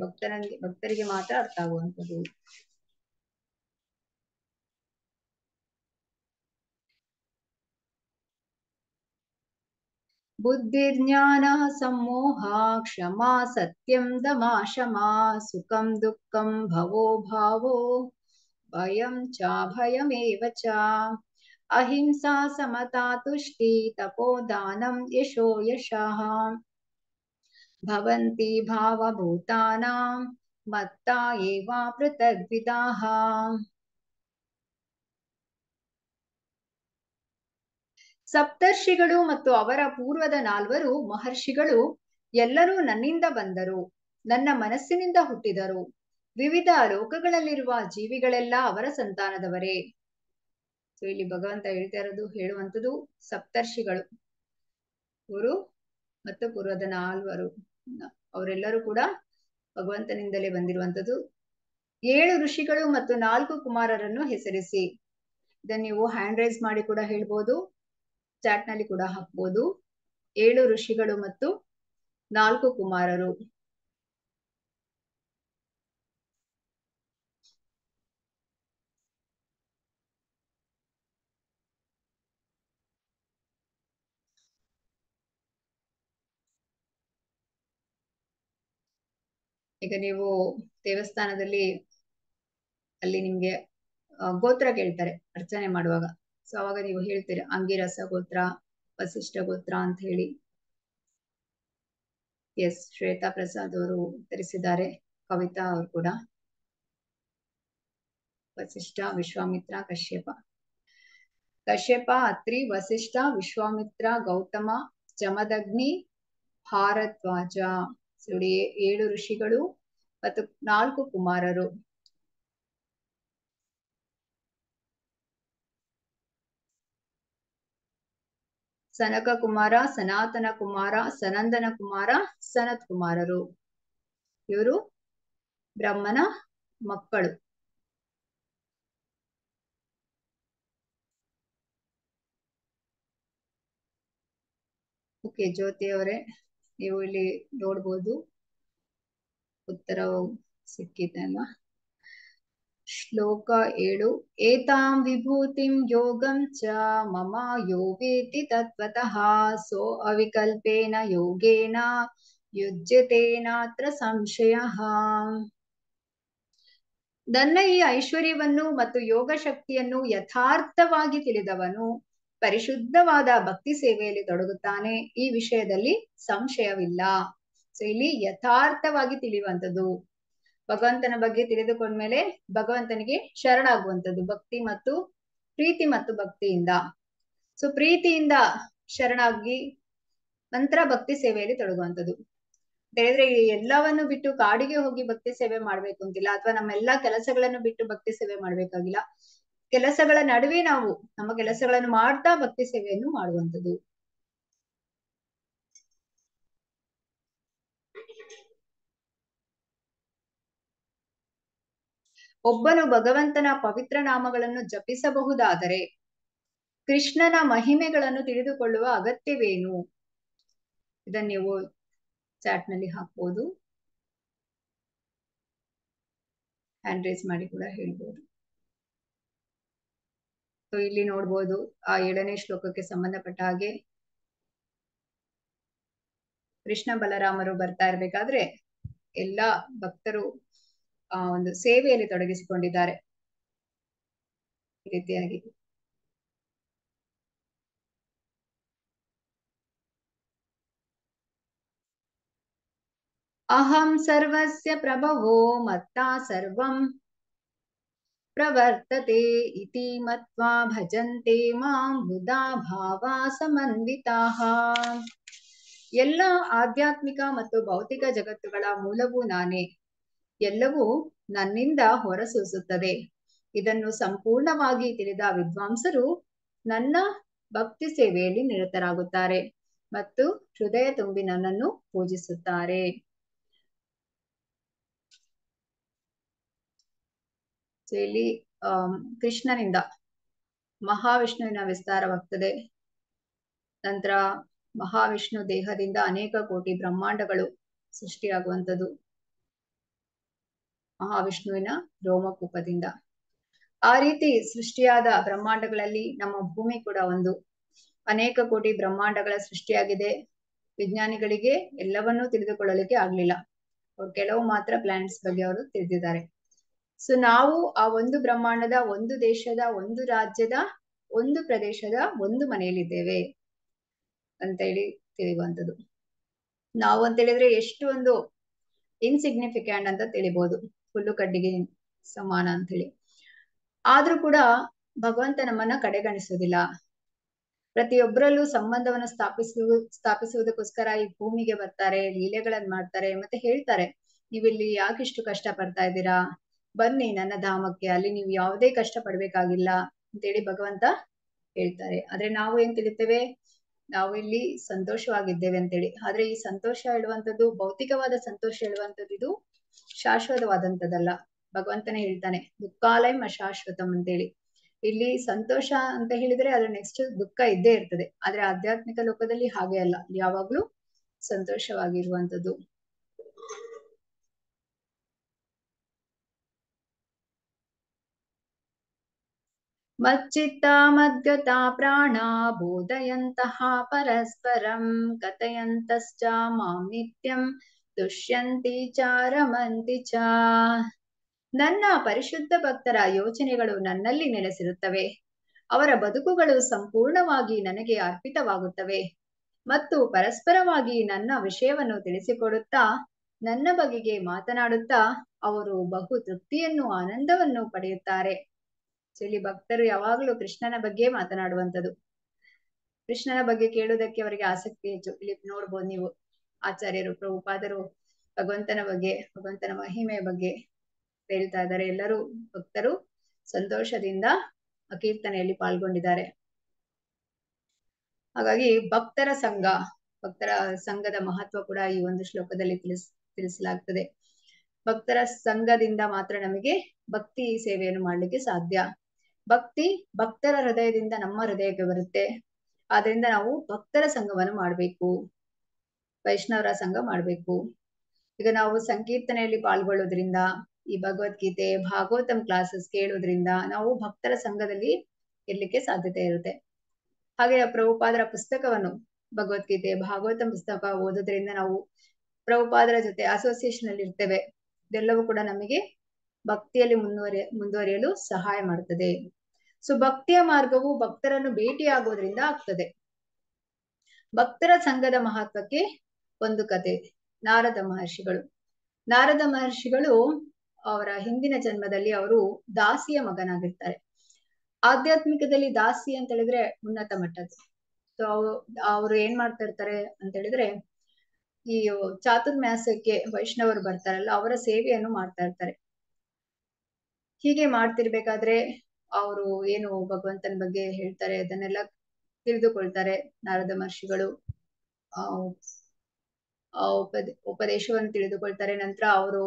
ಭಕ್ತರ ಭಕ್ತರಿಗೆ ಮಾತ್ರ ಅರ್ಥ ಆಗುವಂಥದ್ದು. बुद्धिर्ज्ञान सम्मोहा क्षमा सत्यम दमा शमा सुखम दुःखम भवो भावो भयम चा भयमेव च अहिंसा समता तुष्टि तपो दानम यशो यशः भवन्ति भावभूतानां मत्ता एव पृथग्विदाः. ಸಪ್ತರ್ಷಿಗಳು ಮತ್ತು ಅವರ ಪೂರ್ವದ ನಾಲ್ವರು ಮಹರ್ಷಿಗಳು ಎಲ್ಲರೂ ನನ್ನಿಂದ ಬಂದರು, ನನ್ನ ಮನಸ್ಸಿನಿಂದ ಹುಟ್ಟಿದರು. ವಿವಿಧ ಲೋಕಗಳಲ್ಲಿರುವ ಜೀವಿಗಳೆಲ್ಲ ಅವರ ಸಂತಾನದವರೇ. ಸೊ ಇಲ್ಲಿ ಭಗವಂತ ಹೇಳ್ತಾ ಇರೋದು ಹೇಳುವಂಥದ್ದು ಸಪ್ತರ್ಷಿಗಳು ಗುರು ಮತ್ತು ಪೂರ್ವದ ನಾಲ್ವರು ಅವರೆಲ್ಲರೂ ಕೂಡ ಭಗವಂತನಿಂದಲೇ ಬಂದಿರುವಂಥದ್ದು. ಏಳು ಋಷಿಗಳು ಮತ್ತು ನಾಲ್ಕು ಕುಮಾರರನ್ನು ಹೆಸರಿಸಿ. ಇದನ್ನು ನೀವು ಹ್ಯಾಂಡ್ ರೈಸ್ ಮಾಡಿ ಕೂಡ ಹೇಳ್ಬೋದು, ಚಾಟ್ ನಲ್ಲಿ ಕೂಡ ಹಾಕ್ಬೋದು. ಏಳು ಋಷಿಗಳು ಮತ್ತು ನಾಲ್ಕು ಕುಮಾರರು. ಈಗ ನೀವು ದೇವಸ್ಥಾನದಲ್ಲಿ ಅಲ್ಲಿ ನಿಮ್ಗೆ ಗೋತ್ರ ಕೇಳ್ತಾರೆ ಅರ್ಚನೆ ಮಾಡುವಾಗ. ಸೊ ಅವಾಗ ನೀವು ಹೇಳ್ತೀರಿ ಅಂಗಿರಸ ಗೋತ್ರ, ವಸಿಷ್ಠ ಗೋತ್ರ ಅಂತ ಹೇಳಿ. ಎಸ್, ಶ್ವೇತಾ ಪ್ರಸಾದ್ ಅವರು ಉತ್ತರಿಸಿದ್ದಾರೆ, ಕವಿತಾ ಅವರು ಕೂಡ. ವಸಿಷ್ಠ, ವಿಶ್ವಾಮಿತ್ರ, ಕಶ್ಯಪ. ಕಶ್ಯಪ, ಅತ್ರಿ, ವಸಿಷ್ಠ, ವಿಶ್ವಾಮಿತ್ರ, ಗೌತಮ, ಜಮದಗ್ನಿ, ಭಾರದ್ವಾಜ. ಸುಡಿ ಏಳು ಋಷಿಗಳು ಮತ್ತು ನಾಲ್ಕು ಕುಮಾರರು. ಸನಕ ಕುಮಾರ, ಸನಾತನ ಕುಮಾರ, ಸನಂದನ ಕುಮಾರ, ಸನತ್ ಕುಮಾರರು. ಇವರು ಬ್ರಹ್ಮನ ಮಕ್ಕಳು. ಓಕೆ ಜ್ಯೋತಿಯವರೇ, ನೀವು ಇಲ್ಲಿ ನೋಡ್ಬೋದು ಉತ್ತರವು ಸಿಕ್ಕಿದೆ ಅಲ್ವಾ. ಶ್ಲೋಕ ಏಳು. ಏತಾಂ ವಿಭೂತಿಂ ಯೋಗಂ ಚ ಮಮ ಯೋ ವೇತಿ ತತ್ವತಃ ಸೋ ಅವಿಕಲ್ಪೇನ ಯೋಗೇನ ಯುಜ್ಯತೇನಾತ್ರ ಸಂಶಯಃ. ನನ್ನ ಈ ಐಶ್ವರ್ಯವನ್ನು ಮತ್ತು ಯೋಗ ಶಕ್ತಿಯನ್ನು ಯಥಾರ್ಥವಾಗಿ ತಿಳಿದವನು ಪರಿಶುದ್ಧವಾದ ಭಕ್ತಿ ಸೇವೆಯಲ್ಲಿ ತೊಡಗುತ್ತಾನೆ, ಈ ವಿಷಯದಲ್ಲಿ ಸಂಶಯವಿಲ್ಲ. ಸೊ ಇಲ್ಲಿ ಯಥಾರ್ಥವಾಗಿ ತಿಳಿಯುವಂಥದ್ದು, ಭಗವಂತನ ಬಗ್ಗೆ ತಿಳಿದುಕೊಂಡ್ಮೇಲೆ ಭಗವಂತನಿಗೆ ಶರಣಾಗುವಂಥದ್ದು ಭಕ್ತಿ ಮತ್ತು ಪ್ರೀತಿ ಮತ್ತು ಭಕ್ತಿಯಿಂದ. ಸೊ ಪ್ರೀತಿಯಿಂದ ಶರಣಾಗಿ ನಂತರ ಭಕ್ತಿ ಸೇವೆಯಲ್ಲಿ ತೊಡಗುವಂಥದ್ದು. ಹೇಳಿದ್ರೆ ಎಲ್ಲವನ್ನು ಬಿಟ್ಟು ಕಾಡಿಗೆ ಹೋಗಿ ಭಕ್ತಿ ಸೇವೆ ಮಾಡ್ಬೇಕು ಅಂತಿಲ್ಲ, ಅಥವಾ ನಮ್ಮೆಲ್ಲಾ ಕೆಲಸಗಳನ್ನು ಬಿಟ್ಟು ಭಕ್ತಿ ಸೇವೆ ಮಾಡ್ಬೇಕಾಗಿಲ್ಲ. ಕೆಲಸಗಳ ನಡುವೆ ನಾವು ನಮ್ಮ ಕೆಲಸಗಳನ್ನು ಮಾಡ್ತಾ ಭಕ್ತಿ ಸೇವೆಯನ್ನು ಮಾಡುವಂಥದ್ದು. ಒಬ್ಬನು ಭಗವಂತನ ಪವಿತ್ರ ನಾಮಗಳನ್ನು ಜಪಿಸಬಹುದಾದರೆ ಕೃಷ್ಣನ ಮಹಿಮೆಗಳನ್ನು ತಿಳಿದುಕೊಳ್ಳುವ ಅಗತ್ಯವೇನು? ಇದನ್ನು ನೀವು ಚಾಟ್ ನಲ್ಲಿ ಹಾಕ್ಬೋದು, ಹ್ಯಾಂಡ್ ರೈಸ್ ಮಾಡಿ ಕೂಡ ಹೇಳ್ಬೋದು. ಸೊ ಇಲ್ಲಿ ನೋಡ್ಬೋದು ಆ ಏಳನೇ ಶ್ಲೋಕಕ್ಕೆ ಸಂಬಂಧಪಟ್ಟ ಹಾಗೆ ಕೃಷ್ಣ ಬಲರಾಮರು ಬರ್ತಾ ಇರ್ಬೇಕಾದ್ರೆ ಎಲ್ಲಾ ಭಕ್ತರು ಆ ಒಂದು ಸೇವೆಯಲ್ಲಿ ತೊಡಗಿಸಿಕೊಂಡಿದ್ದಾರೆ. ಈ ರೀತಿಯಾಗಿ ಅಹಂ ಸರ್ವಸ್ಯ ಪ್ರಭವೋ ಮತ್ತಾ ಸರ್ವಂ ಪ್ರವರ್ತತೆ ಇತಿ ಮತ್ವಾ ಭಜಂತೆ ಮಾಂ ಮುದಾ ಭಾವಾ ಸಮನ್ವಿತಾಃ. ಎಲ್ಲ ಆಧ್ಯಾತ್ಮಿಕ ಮತ್ತು ಭೌತಿಕ ಜಗತ್ತುಗಳ ಮೂಲವೂ ನಾನೇ, ಎಲ್ಲವೂ ನನ್ನಿಂದ ಹೊರಸೂಸುತ್ತದೆ. ಇದನ್ನು ಸಂಪೂರ್ಣವಾಗಿ ತಿಳಿದ ವಿದ್ವಾಂಸರು ನನ್ನ ಭಕ್ತಿ ಸೇವೆಯಲ್ಲಿ ನಿರತರಾಗುತ್ತಾರೆ ಮತ್ತು ಹೃದಯ ತುಂಬಿ ನನ್ನನ್ನು ಪೂಜಿಸುತ್ತಾರೆ. ಸೊ ಇಲ್ಲಿ ಕೃಷ್ಣನಿಂದ ಮಹಾವಿಷ್ಣುವಿನ ವಿಸ್ತಾರವಾಗ್ತದೆ. ನಂತರ ಮಹಾವಿಷ್ಣು ದೇಹದಿಂದ ಅನೇಕ ಕೋಟಿ ಬ್ರಹ್ಮಾಂಡಗಳು ಸೃಷ್ಟಿಯಾಗುವಂಥದ್ದು ಮಹಾವಿಷ್ಣುವಿನ ರೋಮಕೂಪದಿಂದ. ಆ ರೀತಿ ಸೃಷ್ಟಿಯಾದ ಬ್ರಹ್ಮಾಂಡಗಳಲ್ಲಿ ನಮ್ಮ ಭೂಮಿ ಕೂಡ ಒಂದು. ಅನೇಕ ಕೋಟಿ ಬ್ರಹ್ಮಾಂಡಗಳ ಸೃಷ್ಟಿಯಾಗಿದೆ. ವಿಜ್ಞಾನಿಗಳಿಗೆ ಎಲ್ಲವನ್ನೂ ತಿಳಿದುಕೊಳ್ಳಲಿಕ್ಕೆ ಆಗ್ಲಿಲ್ಲ. ಅವ್ರು ಕೆಲವು ಮಾತ್ರ ಪ್ಲಾನೆಟ್ಸ್ ಬಗ್ಗೆ ಅವರು ತಿಳಿದಿದ್ದಾರೆ. ಸೊ ನಾವು ಆ ಒಂದು ಬ್ರಹ್ಮಾಂಡದ, ಒಂದು ದೇಶದ, ಒಂದು ರಾಜ್ಯದ, ಒಂದು ಪ್ರದೇಶದ, ಒಂದು ಮನೆಯಲ್ಲಿದ್ದೇವೆ ಅಂತೇಳಿ ತಿಳಿಯುವಂಥದ್ದು. ನಾವು ಅಂತ ಹೇಳಿದ್ರೆ ಎಷ್ಟು ಒಂದು ಇನ್ಸಿಗ್ನಿಫಿಕೆಂಟ್ ಅಂತ ತಿಳಿಬಹುದು, ಹುಲ್ಲು ಕಡ್ಡಿಗೆ ಸಮಾನ ಅಂತ ಹೇಳಿ. ಆದ್ರೂ ಕೂಡ ಭಗವಂತ ನಮ್ಮನ್ನ ಕಡೆಗಣಿಸೋದಿಲ್ಲ. ಪ್ರತಿಯೊಬ್ಬರಲ್ಲೂ ಸಂಬಂಧವನ್ನು ಸ್ಥಾಪಿಸುವ ಸ್ಥಾಪಿಸುವುದಕ್ಕೋಸ್ಕರ ಈ ಭೂಮಿಗೆ ಬರ್ತಾರೆ, ಲೀಲೆಗಳನ್ನ ಮಾಡ್ತಾರೆ, ಮತ್ತೆ ಹೇಳ್ತಾರೆ, ನೀವಿಲ್ಲಿ ಯಾಕಿಷ್ಟು ಕಷ್ಟ ಪಡ್ತಾ ಇದ್ದೀರಾ, ಬನ್ನಿ ನನ್ನ ಧಾಮಕ್ಕೆ, ಅಲ್ಲಿ ನೀವು ಯಾವುದೇ ಕಷ್ಟ ಪಡ್ಬೇಕಾಗಿಲ್ಲ ಅಂತೇಳಿ ಭಗವಂತ ಹೇಳ್ತಾರೆ. ಆದ್ರೆ ನಾವು ಏನ್ ತಿಳಿತೇವೆ, ನಾವು ಇಲ್ಲಿ ಸಂತೋಷವಾಗಿದ್ದೇವೆ ಅಂತೇಳಿ. ಆದ್ರೆ ಈ ಸಂತೋಷ ಹೇಳುವಂಥದ್ದು, ಭೌತಿಕವಾದ ಸಂತೋಷ ಹೇಳುವಂಥದ್ದು, ಇದು ಶಾಶ್ವತವಾದಂಥದ್ದಲ್ಲ. ಭಗವಂತನೇ ಹೇಳ್ತಾನೆ ದುಃಖಾಲಯಂ ಅಶಾಶ್ವತಂ ಅಂತೇಳಿ. ಇಲ್ಲಿ ಸಂತೋಷ ಅಂತ ಹೇಳಿದ್ರೆ ಅದ್ರ ನೆಕ್ಸ್ಟ್ ದುಃಖ ಇದ್ದೇ ಇರ್ತದೆ. ಆದ್ರೆ ಆಧ್ಯಾತ್ಮಿಕ ಲೋಕದಲ್ಲಿ ಹಾಗೆ ಅಲ್ಲ, ಯಾವಾಗ್ಲೂ ಸಂತೋಷವಾಗಿರುವಂಥದ್ದು. ಮಚ್ಚಿತ್ತ ಮದ್ಗತಾ ಪ್ರಾಣ ಬೋಧಯಂತಹ ಪರಸ್ಪರಂ ಕಥಯಂತಶ್ಚ ಮಾಂ ನಿತ್ಯಂ ತುಷ್ಯಂತಿ ಚ ರಮಂತಿ ಚ. ನನ್ನ ಪರಿಶುದ್ಧ ಭಕ್ತರ ಯೋಚನೆಗಳು ನನ್ನಲ್ಲಿ ನೆಲೆಸಿರುತ್ತವೆ, ಅವರ ಬದುಕುಗಳು ಸಂಪೂರ್ಣವಾಗಿ ನನಗೆ ಅರ್ಪಿತವಾಗುತ್ತವೆ ಮತ್ತು ಪರಸ್ಪರವಾಗಿ ನನ್ನ ವಿಷಯವನ್ನು ತಿಳಿಸಿಕೊಡುತ್ತಾ ನನ್ನ ಬಗೆಗೆ ಮಾತನಾಡುತ್ತಾ ಅವರು ಬಹು ತೃಪ್ತಿಯನ್ನು ಆನಂದವನ್ನು ಪಡೆಯುತ್ತಾರೆ. ಇಲ್ಲಿ ಭಕ್ತರು ಯಾವಾಗಲೂ ಕೃಷ್ಣನ ಬಗ್ಗೆ ಮಾತನಾಡುವಂಥದ್ದು. ಕೃಷ್ಣನ ಬಗ್ಗೆ ಕೇಳುವುದಕ್ಕೆ ಅವರಿಗೆ ಆಸಕ್ತಿ ಹೆಚ್ಚು. ಇಲ್ಲಿ ನೋಡ್ಬೋದು ನೀವು, ಆಚಾರ್ಯರು ಪ್ರಭುಪಾದರು ಭಗವಂತನ ಬಗ್ಗೆ, ಭಗವಂತನ ಮಹಿಮೆಯ ಬಗ್ಗೆ ಹೇಳ್ತಾ ಇದ್ದಾರೆ. ಎಲ್ಲರೂ ಭಕ್ತರು ಸಂತೋಷದಿಂದ ಆ ಕೀರ್ತನೆಯಲ್ಲಿ ಪಾಲ್ಗೊಂಡಿದ್ದಾರೆ. ಹಾಗಾಗಿ ಭಕ್ತರ ಸಂಘ, ಭಕ್ತರ ಸಂಘದ ಮಹತ್ವ ಕೂಡ ಈ ಒಂದು ಶ್ಲೋಕದಲ್ಲಿ ತಿಳಿಸ್ ತಿಳಿಸಲಾಗ್ತದೆ. ಭಕ್ತರ ಸಂಘದಿಂದ ಮಾತ್ರ ನಮಗೆ ಭಕ್ತಿ ಸೇವೆಯನ್ನು ಮಾಡ್ಲಿಕ್ಕೆ ಸಾಧ್ಯ. ಭಕ್ತಿ ಭಕ್ತರ ಹೃದಯದಿಂದ ನಮ್ಮ ಹೃದಯಕ್ಕೆ ಬರುತ್ತೆ. ಆದ್ರಿಂದ ನಾವು ಭಕ್ತರ ಸಂಘವನ್ನು ಮಾಡ್ಬೇಕು, ವೈಷ್ಣವರ ಸಂಘ ಮಾಡ್ಬೇಕು. ಈಗ ನಾವು ಸಂಕೀರ್ತನೆಯಲ್ಲಿ ಪಾಲ್ಗೊಳ್ಳೋದ್ರಿಂದ, ಈ ಭಗವದ್ಗೀತೆ ಭಾಗವತಂ ಕ್ಲಾಸಸ್ ಕೇಳೋದ್ರಿಂದ ನಾವು ಭಕ್ತರ ಸಂಘದಲ್ಲಿ ಇರ್ಲಿಕ್ಕೆ ಸಾಧ್ಯತೆ ಇರುತ್ತೆ. ಹಾಗೆ ಪ್ರಭುಪಾದರ ಪುಸ್ತಕವನ್ನು, ಭಗವದ್ಗೀತೆ ಭಾಗವತಂ ಪುಸ್ತಕ ಓದೋದ್ರಿಂದ ನಾವು ಪ್ರಭುಪಾದರ ಜೊತೆ ಅಸೋಸಿಯೇಷನ್ ಅಲ್ಲಿ ಇರ್ತೇವೆ. ಇದೆಲ್ಲವೂ ಕೂಡ ನಮಗೆ ಭಕ್ತಿಯಲ್ಲಿ ಮುಂದುವರಿ ಮುಂದುವರಿಯಲು ಸಹಾಯ ಮಾಡ್ತದೆ. ಸೊ ಭಕ್ತಿಯ ಮಾರ್ಗವು ಭಕ್ತರನ್ನು ಭೇಟಿಯಾಗೋದ್ರಿಂದ ಆಗ್ತದೆ. ಭಕ್ತರ ಸಂಘದ ಮಹತ್ವಕ್ಕೆ ಒಂದು ಕತೆ. ನಾರದ ಮಹರ್ಷಿಗಳು ನಾರದ ಮಹರ್ಷಿಗಳು ಅವರ ಹಿಂದಿನ ಜನ್ಮದಲ್ಲಿ ಅವರು ದಾಸಿಯ ಮಗನಾಗಿರ್ತಾರೆ. ಆಧ್ಯಾತ್ಮಿಕದಲ್ಲಿ ದಾಸಿ ಅಂತ ಹೇಳಿದ್ರೆ ಉನ್ನತ ಮಟ್ಟದ. ಸೊ ಅವರು ಏನ್ ಮಾಡ್ತಾ ಇರ್ತಾರೆ ಅಂತ ಹೇಳಿದ್ರೆ, ಈ ಚಾತುರ್ಮಾಸಕ್ಕೆ ವೈಷ್ಣವರು ಬರ್ತಾರಲ್ಲ, ಅವರ ಸೇವೆಯನ್ನು ಮಾಡ್ತಾ ಇರ್ತಾರೆ. ಹೀಗೆ ಮಾಡ್ತಿರ್ಬೇಕಾದ್ರೆ ಅವರು ಏನು ಭಗವಂತನ ಬಗ್ಗೆ ಹೇಳ್ತಾರೆ ಅದನ್ನೆಲ್ಲ ತಿಳಿದುಕೊಳ್ತಾರೆ ನಾರದ ಮಹರ್ಷಿಗಳು. ಆ ಉಪದೇ ಉಪದೇಶವನ್ನು ತಿಳಿದುಕೊಳ್ತಾರೆ. ನಂತರ ಅವರು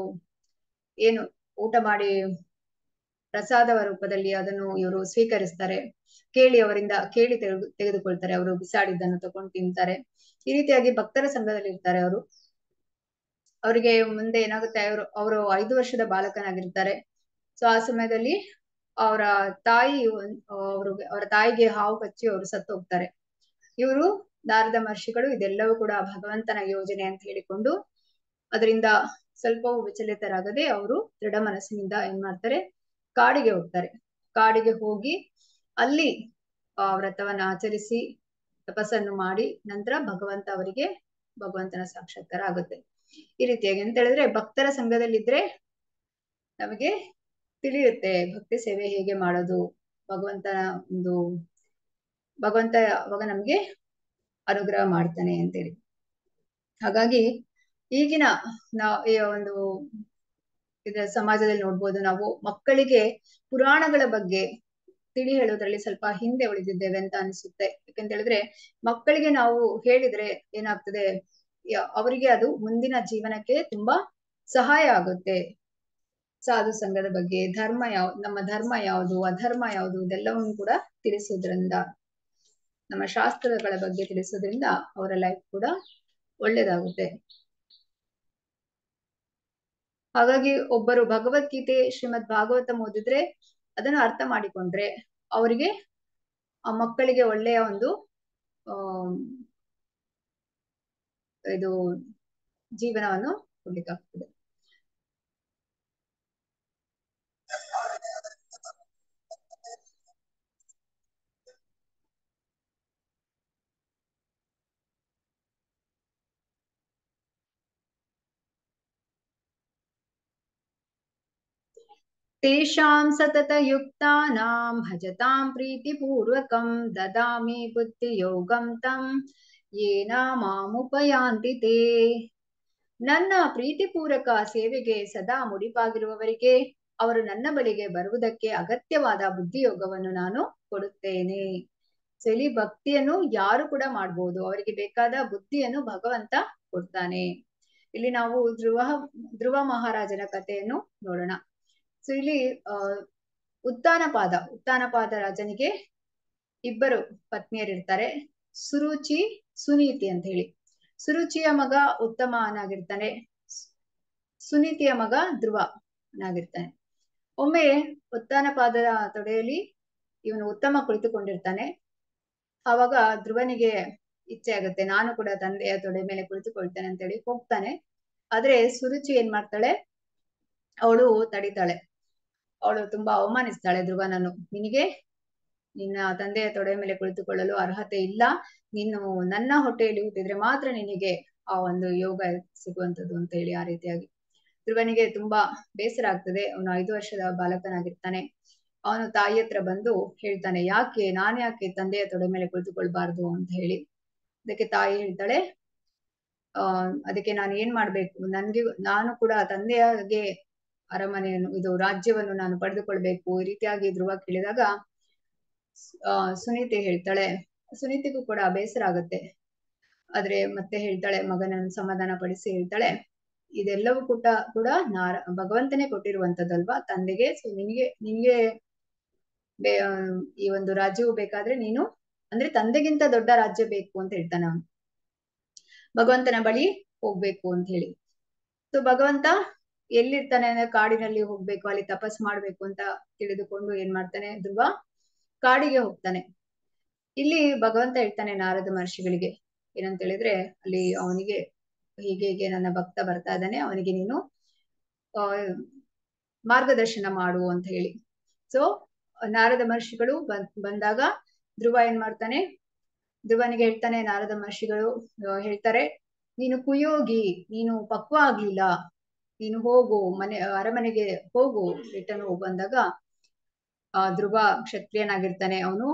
ಏನು ಊಟ ಮಾಡಿ ಪ್ರಸಾದವ ರೂಪದಲ್ಲಿ ಅದನ್ನು ಇವರು ಸ್ವೀಕರಿಸ್ತಾರೆ. ಕೇಳಿ ಅವರಿಂದ ಕೇಳಿ ತೆಗೆದು ತೆಗೆದುಕೊಳ್ತಾರೆ ಅವರು ಬಿಸಾಡಿದ್ದನ್ನು ತಕೊಂಡು ತಿಂತಾರೆ. ಈ ರೀತಿಯಾಗಿ ಭಕ್ತರ ಸಂಘದಲ್ಲಿ ಇರ್ತಾರೆ ಅವರು. ಅವರಿಗೆ ಮುಂದೆ ಏನಾಗುತ್ತೆ, ಅವರು ಅವರು ಐದು ವರ್ಷದ ಬಾಲಕನಾಗಿರ್ತಾರೆ. ಸೊ ಆ ಸಮಯದಲ್ಲಿ ಅವರ ತಾಯಿ ಅವರು ಅವರ ತಾಯಿಗೆ ಹಾವು ಕಚ್ಚಿ ಅವರು ಸತ್ತು ಹೋಗ್ತಾರೆ. ಇವರು ನಾರದ ಮಹರ್ಷಿಗಳು ಇದೆಲ್ಲವೂ ಕೂಡ ಭಗವಂತನ ಯೋಜನೆ ಅಂತ ಹೇಳಿಕೊಂಡು ಅದರಿಂದ ಸ್ವಲ್ಪವೂ ವಿಚಲಿತರಾಗದೆ ಅವರು ದೃಢ ಮನಸ್ಸಿನಿಂದ ಏನ್ ಮಾಡ್ತಾರೆ, ಕಾಡಿಗೆ ಹೋಗ್ತಾರೆ. ಕಾಡಿಗೆ ಹೋಗಿ ಅಲ್ಲಿ ಆ ವ್ರತವನ್ನ ಆಚರಿಸಿ ತಪಸ್ಸನ್ನು ಮಾಡಿ ನಂತರ ಭಗವಂತ ಅವರಿಗೆ ಭಗವಂತನ ಸಾಕ್ಷಾತ್ಕಾರ ಆಗುತ್ತೆ. ಈ ರೀತಿಯಾಗಿ ಅಂತ ಹೇಳಿದ್ರೆ ಭಕ್ತರ ಸಂಘದಲ್ಲಿದ್ರೆ ನಮಗೆ ತಿಳಿಯುತ್ತೆ ಭಕ್ತಿ ಸೇವೆ ಹೇಗೆ ಮಾಡೋದು, ಭಗವಂತನ ಒಂದು ಭಗವಂತ ಅವಾಗ ನಮ್ಗೆ ಅನುಗ್ರಹ ಮಾಡ್ತಾನೆ ಅಂತೇಳಿ. ಹಾಗಾಗಿ ಈಗಿನ ನಾವು ಒಂದು ಇದರ ಸಮಾಜದಲ್ಲಿ ನೋಡ್ಬೋದು, ನಾವು ಮಕ್ಕಳಿಗೆ ಪುರಾಣಗಳ ಬಗ್ಗೆ ತಿಳಿ ಹೇಳೋದ್ರಲ್ಲಿ ಸ್ವಲ್ಪ ಹಿಂದೆ ಉಳಿದಿದ್ದೇವೆ ಅಂತ ಅನಿಸುತ್ತೆ. ಯಾಕಂತ ಹೇಳಿದ್ರೆ ಮಕ್ಕಳಿಗೆ ನಾವು ಹೇಳಿದ್ರೆ ಏನಾಗ್ತದೆ, ಅವರಿಗೆ ಅದು ಮುಂದಿನ ಜೀವನಕ್ಕೆ ತುಂಬಾ ಸಹಾಯ ಆಗುತ್ತೆ. ಸಾಧು ಸಂಘದ ಬಗ್ಗೆ, ಧರ್ಮ ಯಾವ ನಮ್ಮ ಧರ್ಮ ಯಾವುದು, ಅಧರ್ಮ ಯಾವುದು ಇದೆಲ್ಲವನ್ನು ಕೂಡ ತಿಳಿಸೋದ್ರಿಂದ, ನಮ್ಮ ಶಾಸ್ತ್ರಗಳ ಬಗ್ಗೆ ತಿಳಿಸೋದ್ರಿಂದ ಅವರ ಲೈಫ್ ಕೂಡ ಒಳ್ಳೆಯದಾಗುತ್ತೆ. ಹಾಗಾಗಿ ಒಬ್ಬರು ಭಗವದ್ಗೀತೆ ಶ್ರೀಮದ್ ಭಾಗವತ ಓದಿದ್ರೆ ಅದನ್ನು ಅರ್ಥ ಮಾಡಿಕೊಂಡ್ರೆ ಅವರಿಗೆ ಆ ಮಕ್ಕಳಿಗೆ ಒಳ್ಳೆಯ ಒಂದು ಇದು ಜೀವನವನ್ನು ಕೊಡ್ಲಿಕ್ಕಾಗ್ತದೆ. तेषां सततयुक्तानां भजतां प्रीतिपूर्वकं ददामि बुद्धियोगं तं येन मामुपयान्ति ते. ನನ್ನ ಪ್ರೀತಿಪೂರಕ ಸೇವೆಗೆ ಸದಾ ಮುಡಿಪಾಗಿರುವವರಿಗೆ ಅವರು ನನ್ನ ಬಳಿಗೆ ಬರುವುದಕ್ಕೆ ಅಗತ್ಯವಾದ ಬುದ್ಧಿಯೋಗವನ್ನು ನಾನು ಕೊಡುತ್ತೇನೆ. ಸೊ ಇಲ್ಲಿ ಭಕ್ತಿಯನ್ನು ಯಾರು ಕೂಡ ಮಾಡಬಹುದು, ಅವರಿಗೆ ಬೇಕಾದ ಬುದ್ಧಿಯನ್ನು ಭಗವಂತ ಕೊಡ್ತಾನೆ. ಇಲ್ಲಿ ನಾವು ಧ್ರುವ ಧ್ರುವ ಮಹಾರಾಜನ ಕಥೆಯನ್ನು ನೋಡೋಣ. ಸೊ ಇಲ್ಲಿ ಅಹ್ ಉತ್ತಾನಪಾದ ಉತ್ತಾನಪಾದ ರಾಜನಿಗೆ ಇಬ್ಬರು ಪತ್ನಿಯರಿರ್ತಾರೆ, ಸುರುಚಿ ಸುನೀತಿ ಅಂತ ಹೇಳಿ. ಸುರುಚಿಯ ಮಗ ಉತ್ತಮನಾಗಿರ್ತಾನೆ, ಸುನೀತಿಯ ಮಗ ಧ್ರುವನಾಗಿರ್ತಾನೆ. ಒಮ್ಮೆ ಉತ್ತಾನಪಾದರ ತೊಡೆಯಲ್ಲಿ ಇವನು ಉತ್ತಮ ಕುಳಿತುಕೊಂಡಿರ್ತಾನೆ. ಆವಾಗ ಧ್ರುವನಿಗೆ ಇಚ್ಛೆ ಆಗುತ್ತೆ, ನಾನು ಕೂಡ ತಂದೆಯ ತೊಡೆ ಮೇಲೆ ಕುಳಿತುಕೊಳ್ತೇನೆ ಅಂತೇಳಿ ಹೋಗ್ತಾನೆ. ಆದ್ರೆ ಸುರುಚಿ ಏನ್ ಮಾಡ್ತಾಳೆ, ಅವಳು ತಡಿತಾಳೆ, ಅವಳು ತುಂಬಾ ಅವಮಾನಿಸ್ತಾಳೆ ಧ್ರುವನನ್ನು. ನಿನಗೆ ನಿನ್ನ ತಂದೆಯ ತೊಡೆ ಮೇಲೆ ಕುಳಿತುಕೊಳ್ಳಲು ಅರ್ಹತೆ ಇಲ್ಲ, ನೀನು ನನ್ನ ಹೊಟ್ಟೆಯಲ್ಲಿ ಹುಟ್ಟಿದ್ರೆ ಮಾತ್ರ ನಿನಗೆ ಆ ಒಂದು ಯೋಗ ಸಿಗುವಂತದ್ದು ಅಂತ ಹೇಳಿ ಆ ರೀತಿಯಾಗಿ ಧ್ರುವನಿಗೆ ತುಂಬಾ ಬೇಸರ ಆಗ್ತದೆ. ಅವನು ಐದು ವರ್ಷದ ಬಾಲಕನಾಗಿರ್ತಾನೆ. ಅವನು ತಾಯಿ ಹತ್ರ ಬಂದು ಹೇಳ್ತಾನೆ, ಯಾಕೆ ನಾನು ಯಾಕೆ ತಂದೆಯ ತೊಡೆ ಮೇಲೆ ಕುಳಿತುಕೊಳ್ಬಾರ್ದು ಅಂತ ಹೇಳಿ. ಅದಕ್ಕೆ ತಾಯಿ ಹೇಳ್ತಾಳೆ, ಆ ಅದಕ್ಕೆ ನಾನು ಏನ್ ಮಾಡ್ಬೇಕು, ನನ್ಗೆ ನಾನು ಕೂಡ ತಂದೆಯಾಗೆ ಅರಮನೆಯನ್ನು ಇದು ರಾಜ್ಯವನ್ನು ನಾನು ಪಡೆದುಕೊಳ್ಬೇಕು ಈ ರೀತಿಯಾಗಿ ಧ್ರುವ ಕೇಳಿದಾಗ ಆ ಸುನೀತಿ ಹೇಳ್ತಾಳೆ. ಸುನೀತಿಗೂ ಕೂಡ ಬೇಸರ ಆಗತ್ತೆ. ಆದ್ರೆ ಮತ್ತೆ ಹೇಳ್ತಾಳೆ, ಮಗನನ್ನು ಸಮಾಧಾನ ಪಡಿಸಿ ಹೇಳ್ತಾಳೆ, ಇದೆಲ್ಲವೂ ಕೂಡ ಕೂಡ ನಾರ ಭಗವಂತನೇ ಕೊಟ್ಟಿರುವಂತದ್ದಲ್ವಾ ತಂದೆಗೆ. ಸೊ ನಿನಗೆ ನಿನ್ಗೆ ಬೇ ಈ ಒಂದು ರಾಜ್ಯವು ಬೇಕಾದ್ರೆ ನೀನು ಅಂದ್ರೆ ತಂದೆಗಿಂತ ದೊಡ್ಡ ರಾಜ್ಯ ಬೇಕು ಅಂತ ಹೇಳ್ತಾನೆ ಅವನು, ಭಗವಂತನ ಬಳಿ ಹೋಗ್ಬೇಕು ಅಂತ ಹೇಳಿ. ಸೊ ಭಗವಂತ ಎಲ್ಲಿರ್ತಾನೆ ಅಂದ್ರೆ ಕಾಡಿನಲ್ಲಿ ಹೋಗ್ಬೇಕು, ಅಲ್ಲಿ ತಪಸ್ ಮಾಡ್ಬೇಕು ಅಂತ ತಿಳಿದುಕೊಂಡು ಏನ್ ಮಾಡ್ತಾನೆ ಧ್ರುವ ಕಾಡಿಗೆ ಹೋಗ್ತಾನೆ. ಇಲ್ಲಿ ಭಗವಂತ ಹೇಳ್ತಾನೆ ನಾರದ ಮಹರ್ಷಿಗಳಿಗೆ ಏನಂತ ಹೇಳಿದ್ರೆ, ಅಲ್ಲಿ ಅವನಿಗೆ ಹೀಗೆ ಹೀಗೆ ನನ್ನ ಭಕ್ತ ಬರ್ತಾ ಇದ್ದಾನೆ, ಅವನಿಗೆ ನೀನು ಆ ಮಾರ್ಗದರ್ಶನ ಮಾಡು ಅಂತ ಹೇಳಿ. ಸೊ ನಾರದ ಮಹರ್ಷಿಗಳು ಬಂದಾಗ ಧ್ರುವ ಏನ್ ಮಾಡ್ತಾನೆ, ಧ್ರುವನಿಗೆ ಹೇಳ್ತಾನೆ ನಾರದ ಮಹರ್ಷಿಗಳು ಹೇಳ್ತಾರೆ, ನೀನು ಕುಯೋಗಿ, ನೀನು ಪಕ್ವ ಆಗ್ಲಿಲ್ಲ, ನೀನು ಹೋಗು ಮನೆ ಅರಮನೆಗೆ ಹೋಗು. ರಿಟರ್ನ್ ಹೋಗಿ ಬಂದಾಗ ಆ ಧ್ರುವ ಕ್ಷತ್ರಿಯನಾಗಿರ್ತಾನೆ, ಅವನು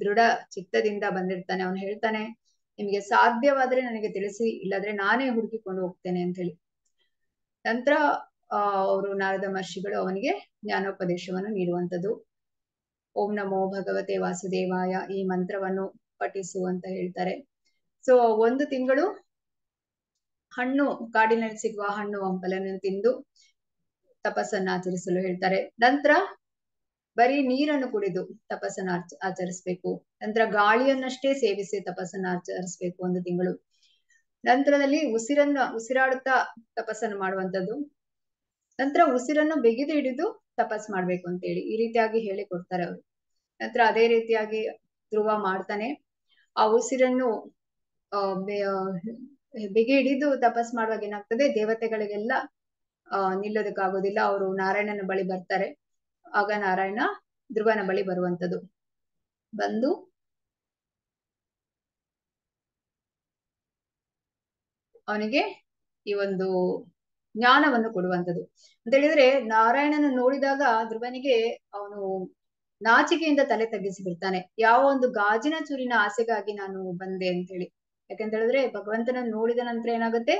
ದೃಢ ಚಿತ್ತದಿಂದ ಬಂದಿರ್ತಾನೆ. ಅವನು ಹೇಳ್ತಾನೆ, ನಿಮ್ಗೆ ಸಾಧ್ಯವಾದ್ರೆ ನನಗೆ ತಿಳಿಸಿ, ಇಲ್ಲಾದ್ರೆ ನಾನೇ ಹುಡುಕಿಕೊಂಡು ಹೋಗ್ತೇನೆ ಅಂತ ಹೇಳಿ. ನಂತರ ಆ ಅವರು ನಾರದ ಮಹರ್ಷಿಗಳು ಅವನಿಗೆ ಜ್ಞಾನೋಪದೇಶವನ್ನು ನೀಡುವಂಥದ್ದು. ಓಂ ನಮೋ ಭಗವತೆ ವಾಸುದೇವಾಯ ಈ ಮಂತ್ರವನ್ನು ಪಠಿಸು ಅಂತ ಹೇಳ್ತಾರೆ. ಸೊ ಒಂದು ತಿಂಗಳು ಹಣ್ಣು ಕಾಡಿನಲ್ಲಿ ಸಿಗುವ ಹಣ್ಣು ಹಂಪಲನ್ನು ತಿಂದು ತಪಸ್ಸನ್ನು ಆಚರಿಸಲು ಹೇಳ್ತಾರೆ. ನಂತರ ಬರೀ ನೀರನ್ನು ಕುಡಿದು ತಪಸ್ಸನ್ನು ಆಚರಿಸ್ಬೇಕು. ನಂತರ ಗಾಳಿಯನ್ನಷ್ಟೇ ಸೇವಿಸಿ ತಪಸ್ಸನ್ನು ಆಚರಿಸ್ಬೇಕು ಒಂದು ತಿಂಗಳು. ನಂತರದಲ್ಲಿ ಉಸಿರನ್ನು ಉಸಿರಾಡುತ್ತಾ ತಪಸ್ಸನ್ನು ಮಾಡುವಂಥದ್ದು. ನಂತರ ಉಸಿರನ್ನು ಬಿಗಿದು ಹಿಡಿದು ತಪಸ್ ಮಾಡ್ಬೇಕು ಅಂತೇಳಿ ಈ ರೀತಿಯಾಗಿ ಹೇಳಿಕೊಡ್ತಾರೆ ಅವರು. ನಂತರ ಅದೇ ರೀತಿಯಾಗಿ ಧ್ರುವ ಮಾಡ್ತಾನೆ. ಆ ಉಸಿರನ್ನು ಬಿಗಿ ಹಿಡಿದು ತಪಸ್ ಮಾಡುವಾಗ ಏನಾಗ್ತದೆ, ದೇವತೆಗಳಿಗೆಲ್ಲ ಅಹ್ ನಿಲ್ಲೋದಕ್ಕಾಗೋದಿಲ್ಲ, ಅವರು ನಾರಾಯಣನ ಬಳಿ ಬರ್ತಾರೆ. ಆಗ ನಾರಾಯಣ ಧ್ರುವನ ಬಳಿ ಬರುವಂತದ್ದು. ಬಂದು ಅವನಿಗೆ ಈ ಒಂದು ಜ್ಞಾನವನ್ನು ಕೊಡುವಂಥದ್ದು. ಅಂತ ಹೇಳಿದ್ರೆ ನಾರಾಯಣನ ನೋಡಿದಾಗ ಧ್ರುವನಿಗೆ ಅವನು ನಾಚಿಕೆಯಿಂದ ತಲೆ ತಗ್ಗಿಸಿ ಬಿಡ್ತಾನೆ. ಯಾವ ಒಂದು ಗಾಜಿನ ಚೂರಿನ ಆಸೆಗಾಗಿ ನಾನು ಬಂದೆ ಅಂತ ಹೇಳಿ. ಯಾಕೆಂತ ಹೇಳಿದ್ರೆ ಭಗವಂತನ ನೋಡಿದ ನಂತರ ಏನಾಗುತ್ತೆ,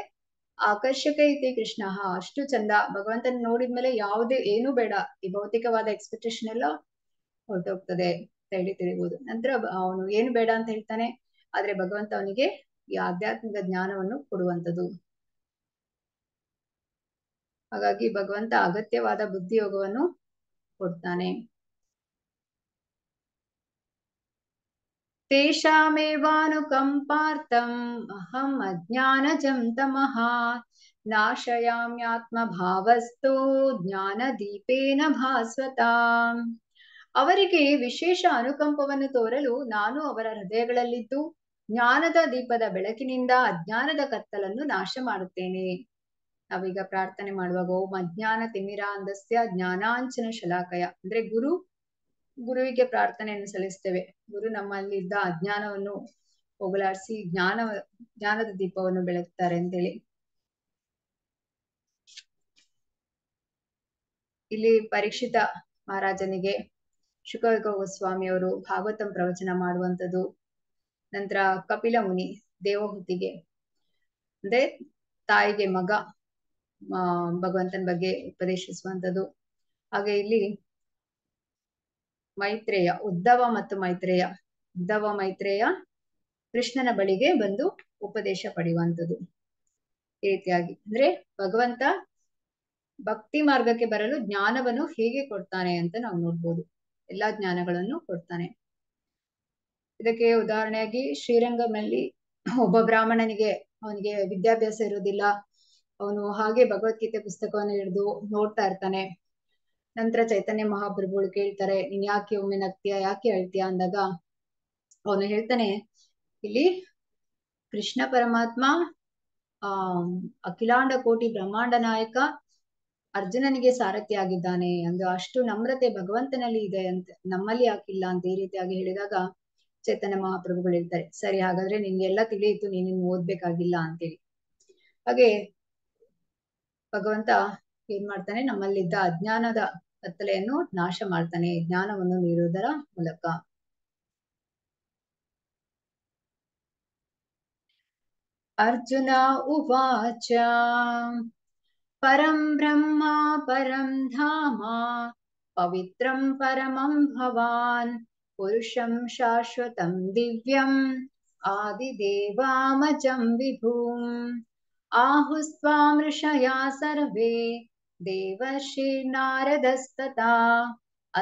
ಆಕರ್ಷಕ ಇತಿ ಕೃಷ್ಣ, ಅಷ್ಟು ಚಂದ. ಭಗವಂತನ ನೋಡಿದ್ಮೇಲೆ ಯಾವುದೇ ಏನು ಬೇಡ, ಈ ಭೌತಿಕವಾದ ಎಕ್ಸ್ಪೆಕ್ಟೇಷನ್ ಎಲ್ಲ ಹೊರಟೋಗ್ತದೆ ಅಂತ ಹೇಳಿ ತಿಳಿಬಹುದು. ನಂತರ ಅವನು ಏನು ಬೇಡ ಅಂತ ಹೇಳ್ತಾನೆ, ಆದ್ರೆ ಭಗವಂತ ಅವನಿಗೆ ಈ ಆಧ್ಯಾತ್ಮಿಕ ಜ್ಞಾನವನ್ನು ಕೊಡುವಂಥದ್ದು. ಹಾಗಾಗಿ ಭಗವಂತ ಅಗತ್ಯವಾದ ಬುದ್ಧಿಯೋಗವನ್ನು ಕೊಡ್ತಾನೆ. तेषामेवानुकम्पार्थं अहम् अज्ञानजं तमः नाशयाम्यात्मभावस्तो ज्ञानदीपेन भास्वता. ಅವರಿಗೆ ವಿಶೇಷ ಅನುಕಂಪವನ್ನು ತೋರಲು ನಾನು ಅವರ ಹೃದಯಗಳಲ್ಲಿದ್ದು ಜ್ಞಾನದ ದೀಪದ ಬೆಳಕಿನಿಂದ ಅಜ್ಞಾನದ ಕತ್ತಲನ್ನು ನಾಶ ಮಾಡುತ್ತೇನೆ. ನಾವೀಗ ಪ್ರಾರ್ಥನೆ ಮಾಡುವಾಗ ಓಂ ಅಜ್ಞಾನ ತಿಮಿರಾಂಧಸ್ಯ ಜ್ಞಾನಾಂಚನ ಶಲಾಕಯ ಅಂದ್ರೆ ಗುರು ಗುರುವಿಗೆ ಪ್ರಾರ್ಥನೆಯನ್ನು ಸಲ್ಲಿಸ್ತೇವೆ. ಗುರು ನಮ್ಮಲ್ಲಿದ್ದ ಅಜ್ಞಾನವನ್ನು ಹೋಗಲಾಡಿಸಿ ಜ್ಞಾನ ಜ್ಞಾನದ ದೀಪವನ್ನು ಬೆಳಗ್ತಾರೆ ಅಂತೇಳಿ. ಇಲ್ಲಿ ಪರೀಕ್ಷಿತ ಮಹಾರಾಜನಿಗೆ ಶುಕಗೋಸ್ವಾಮಿಯವರು ಭಾಗವತಂ ಪ್ರವಚನ ಮಾಡುವಂಥದ್ದು, ನಂತರ ಕಪಿಲ ಮುನಿ ದೇವಹೂತಿಗೆ ಅಂದ್ರೆ ತಾಯಿಗೆ ಮಗ ಭಗವಂತನ ಬಗ್ಗೆ ಉಪದೇಶಿಸುವಂಥದ್ದು. ಹಾಗೆ ಇಲ್ಲಿ ಮೈತ್ರೇಯ ಉದ್ಧವ ಮತ್ತು ಮೈತ್ರೇಯ ಉದ್ಧವ ಮೈತ್ರೇಯ ಕೃಷ್ಣನ ಬಳಿಗೆ ಬಂದು ಉಪದೇಶ ಪಡೆಯುವಂಥದ್ದು. ಈ ರೀತಿಯಾಗಿ ಅಂದ್ರೆ ಭಗವಂತ ಭಕ್ತಿ ಮಾರ್ಗಕ್ಕೆ ಬರಲು ಜ್ಞಾನವನ್ನು ಹೇಗೆ ಕೊಡ್ತಾನೆ ಅಂತ ನಾವು ನೋಡ್ಬೋದು. ಎಲ್ಲಾ ಜ್ಞಾನಗಳನ್ನು ಕೊಡ್ತಾನೆ. ಇದಕ್ಕೆ ಉದಾಹರಣೆಯಾಗಿ ಶ್ರೀರಂಗಮಲ್ಲಿ ಒಬ್ಬ ಬ್ರಾಹ್ಮಣನಿಗೆ ಅವನಿಗೆ ವಿದ್ಯಾಭ್ಯಾಸ ಇರೋದಿಲ್ಲ, ಅವನು ಹಾಗೆ ಭಗವದ್ಗೀತೆ ಪುಸ್ತಕವನ್ನು ಹಿಡಿದು ನೋಡ್ತಾ ಇರ್ತಾನೆ. ನಂತರ ಚೈತನ್ಯ ಮಹಾಪ್ರಭುಗಳು ಕೇಳ್ತಾರೆ, ನೀನ್ ಯಾಕೆ ಒಮ್ಮೆ ನಗ್ತೀಯಾ, ಯಾಕೆ ಅಳ್ತೀಯ ಅಂದಾಗ ಅವನು ಹೇಳ್ತಾನೆ, ಇಲ್ಲಿ ಕೃಷ್ಣ ಪರಮಾತ್ಮ ಆ ಅಖಿಲಾಂಡ ಕೋಟಿ ಬ್ರಹ್ಮಾಂಡ ನಾಯಕ ಅರ್ಜುನನಿಗೆ ಸಾರಥಿಯಾಗಿದ್ದಾನೆ, ಅಂದು ಅಷ್ಟು ನಮ್ರತೆ ಭಗವಂತನಲ್ಲಿ ಇದೆ ಅಂತ, ನಮ್ಮಲ್ಲಿ ಯಾಕಿಲ್ಲ ಅಂತ ಈ ರೀತಿಯಾಗಿ ಹೇಳಿದಾಗ ಚೈತನ್ಯ ಮಹಾಪ್ರಭುಗಳು ಹೇಳ್ತಾರೆ, ಸರಿ ಹಾಗಾದ್ರೆ ನಿನ್ಗೆಲ್ಲ ತಿಳಿಯಿತು, ನೀನಿನ್ ಓದ್ಬೇಕಾಗಿಲ್ಲ ಅಂತೇಳಿ. ಹಾಗೆ ಭಗವಂತ ಏನ್ ಮಾಡ್ತಾನೆ, ನಮ್ಮಲ್ಲಿದ್ದ ಅಜ್ಞಾನದ ಕತ್ತಲೆಯನ್ನು ನಾಶ ಮಾಡ್ತಾನೆ ಜ್ಞಾನವನ್ನು ನೀಡುವುದರ ಮೂಲಕ. ಅರ್ಜುನ ಉವಾಚ ಪರಂ ಬ್ರಹ್ಮ ಪರಂ ಧಾಮ ಪವಿತ್ರಂ ಪರಮಂ ಭವಾನ್ ಪುರುಷಂ ಶಾಶ್ವತಂ ದಿವ್ಯಂ ಆದಿದೇವಾಮಜಂ ವಿಭೂಂ ಆಹುಸ್ವಾ ಮೃಷಯಾ ಸರ್ವೇ ದೇವಶ್ರೀ ನಾರದಸ್ತತಾ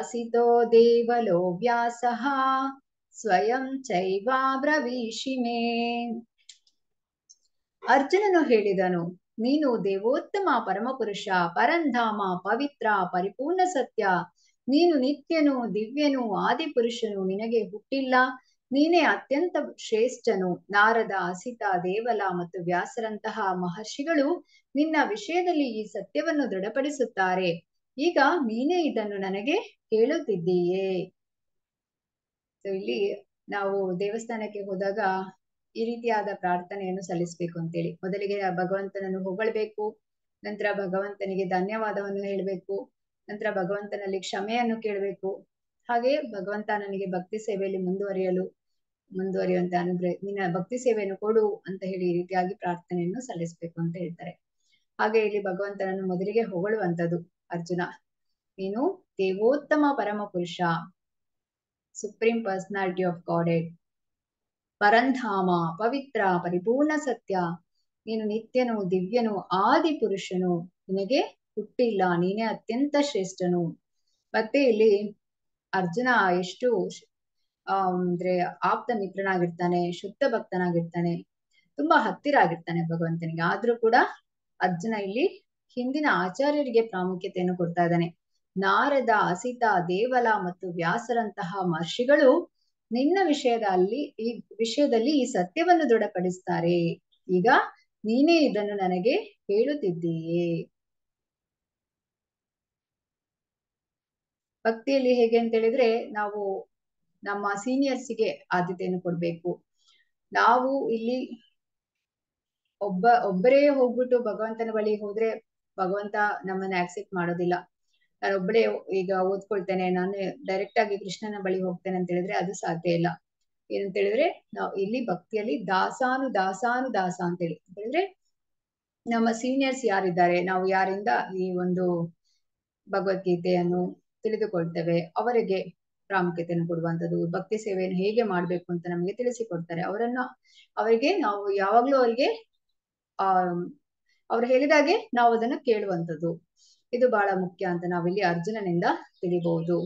ಅಸಿತೋ ದೇವಲೋ ವ್ಯಾಸಃ ಸ್ವಯಂ ಚೈವಾ ಬ್ರವೀಷಿಮೇ. ಅರ್ಜುನನು ಹೇಳಿದನು, ನೀನು ದೇವೋತ್ತಮ ಪರಮಪುರುಷ, ಪರಂಧಾಮ, ಪವಿತ್ರ, ಪರಿಪೂರ್ಣ ಸತ್ಯ, ನೀನು ನಿತ್ಯನು, ದಿವ್ಯನು, ಆದಿಪುರುಷನು, ನಿನಗೆ ಹುಟ್ಟಿಲ್ಲ, ನೀನೇ ಅತ್ಯಂತ ಶ್ರೇಷ್ಠನು. ನಾರದ, ಅಸಿತ, ದೇವಲ ಮತ್ತು ವ್ಯಾಸರಂತಹ ಮಹರ್ಷಿಗಳು ನಿನ್ನ ವಿಷಯದಲ್ಲಿ ಈ ಸತ್ಯವನ್ನು ದೃಢಪಡಿಸುತ್ತಾರೆ. ಈಗ ನೀನೇ ಇದನ್ನು ನನಗೆ ಹೇಳುತ್ತಿದ್ದೀಯೇ. ಇಲ್ಲಿ ನಾವು ದೇವಸ್ಥಾನಕ್ಕೆ ಹೋದಾಗ ಈ ರೀತಿಯಾದ ಪ್ರಾರ್ಥನೆಯನ್ನು ಸಲ್ಲಿಸ್ಬೇಕು ಅಂತೇಳಿ, ಮೊದಲಿಗೆ ಭಗವಂತನನ್ನು ಹೊಗಳಬೇಕು, ನಂತರ ಭಗವಂತನಿಗೆ ಧನ್ಯವಾದವನ್ನು ಹೇಳಬೇಕು, ನಂತರ ಭಗವಂತನಲ್ಲಿ ಕ್ಷಮೆಯನ್ನು ಕೇಳಬೇಕು. ಹಾಗೆ ಭಗವಂತ ನನಗೆ ಭಕ್ತಿ ಸೇವೆಯಲ್ಲಿ ಮುಂದುವರಿಯಲು ಮುಂದುವರಿಯುವಂತೆ ಅನುಗ್ರಹ, ನಿನ್ನ ಭಕ್ತಿ ಸೇವೆಯನ್ನು ಕೊಡು ಅಂತ ಹೇಳಿ ಈ ರೀತಿಯಾಗಿ ಪ್ರಾರ್ಥನೆಯನ್ನು ಸಲ್ಲಿಸ್ಬೇಕು ಅಂತ ಹೇಳ್ತಾರೆ. ಹಾಗೆ ಇಲ್ಲಿ ಭಗವಂತನನ್ನು ಮೊದಲಿಗೆ ಹೊಗಳುವಂಥದ್ದು, ಅರ್ಜುನ ನೀನು ದೇವೋತ್ತಮ ಪರಮ ಪುರುಷ, ಸುಪ್ರೀಂ ಪರ್ಸನಾಲಿಟಿ ಆಫ್ ಗಾಡೆಡ್, ಪರಂಧಾಮ, ಪವಿತ್ರ, ಪರಿಪೂರ್ಣ ಸತ್ಯ, ನೀನು ನಿತ್ಯನು, ದಿವ್ಯನು, ಆದಿ ಪುರುಷನು, ನಿನಗೆ ಹುಟ್ಟಿಲ್ಲ, ನೀನೇ ಅತ್ಯಂತ ಶ್ರೇಷ್ಠನು. ಮತ್ತೆ ಇಲ್ಲಿ ಅರ್ಜುನ ಎಷ್ಟು ಅಂದ್ರೆ ಆಪ್ತ ಮಿತ್ರನಾಗಿರ್ತಾನೆ, ಶುದ್ಧ ಭಕ್ತನಾಗಿರ್ತಾನೆ, ತುಂಬಾ ಹತ್ತಿರ ಆಗಿರ್ತಾನೆ ಭಗವಂತನಿಗೆ. ಆದ್ರೂ ಕೂಡ ಅರ್ಜುನ ಇಲ್ಲಿ ಹಿಂದಿನ ಆಚಾರ್ಯರಿಗೆ ಪ್ರಾಮುಖ್ಯತೆಯನ್ನು ಕೊಡ್ತಾ ಇದ್ದಾನೆ. ನಾರದ, ಅಸಿತ, ದೇವಲ ಮತ್ತು ವ್ಯಾಸರಂತಹ ಮಹರ್ಷಿಗಳು ನಿನ್ನ ವಿಷಯದಲ್ಲಿ ಈ ವಿಷಯದಲ್ಲಿ ಈ ಸತ್ಯವನ್ನು ದೃಢಪಡಿಸ್ತಾರೆ. ಈಗ ನೀನೇ ಇದನ್ನು ನನಗೆ ಹೇಳುತ್ತಿದ್ದೀಯೇ. ಭಕ್ತಿಯಲ್ಲಿ ಹೇಗೆ ಅಂತ ಹೇಳಿದ್ರೆ, ನಾವು ನಮ್ಮ ಸೀನಿಯರ್ಸ್ಗೆ ಆದ್ಯತೆಯನ್ನು ಕೊಡ್ಬೇಕು. ನಾವು ಇಲ್ಲಿ ಒಬ್ಬ ಒಬ್ಬರೇ ಹೋಗ್ಬಿಟ್ಟು ಭಗವಂತನ ಬಳಿ ಹೋದ್ರೆ ಭಗವಂತ ನಮ್ಮನ್ನ ಆಕ್ಸೆಪ್ಟ್ ಮಾಡೋದಿಲ್ಲ. ನಾನೊಬ್ಬಳೇ ಈಗ ಓದ್ಕೊಳ್ತೇನೆ, ನಾನು ಡೈರೆಕ್ಟ್ ಆಗಿ ಕೃಷ್ಣನ ಬಳಿ ಹೋಗ್ತೇನೆ ಅಂತ ಹೇಳಿದ್ರೆ ಅದು ಸಾಧ್ಯ ಇಲ್ಲ. ಏನಂತ ಹೇಳಿದ್ರೆ, ನಾವು ಇಲ್ಲಿ ಭಕ್ತಿಯಲ್ಲಿ ದಾಸಾನು ದಾಸಾನು ದಾಸ ಅಂತ ಹೇಳಿ ಹೇಳಿದ್ರೆ, ನಮ್ಮ ಸೀನಿಯರ್ಸ್ ಯಾರಿದ್ದಾರೆ, ನಾವು ಯಾರಿಂದ ಈ ಒಂದು ಭಗವದ್ಗೀತೆಯನ್ನು ತಿಳಿದುಕೊಳ್ತೇವೆ ಅವರಿಗೆ ಪ್ರಾಮುಖ್ಯತೆಯನ್ನು ಕೊಡುವಂಥದ್ದು. ಭಕ್ತಿ ಸೇವೆಯನ್ನು ಹೇಗೆ ಮಾಡ್ಬೇಕು ಅಂತ ನಮಗೆ ತಿಳಿಸಿಕೊಡ್ತಾರೆ. ಅವರನ್ನ ಅವರಿಗೆ ನಾವು ಯಾವಾಗ್ಲೂ ಅವರಿಗೆ ಆ ಅವ್ರು ಹೇಳಿದಾಗೆ ನಾವು ಅದನ್ನ ಕೇಳುವಂಥದ್ದು ಇದು ಬಹಳ ಮುಖ್ಯ ಅಂತ ನಾವಿಲ್ಲಿ ಅರ್ಜುನನಿಂದ ತಿಳಿಬಹುದು.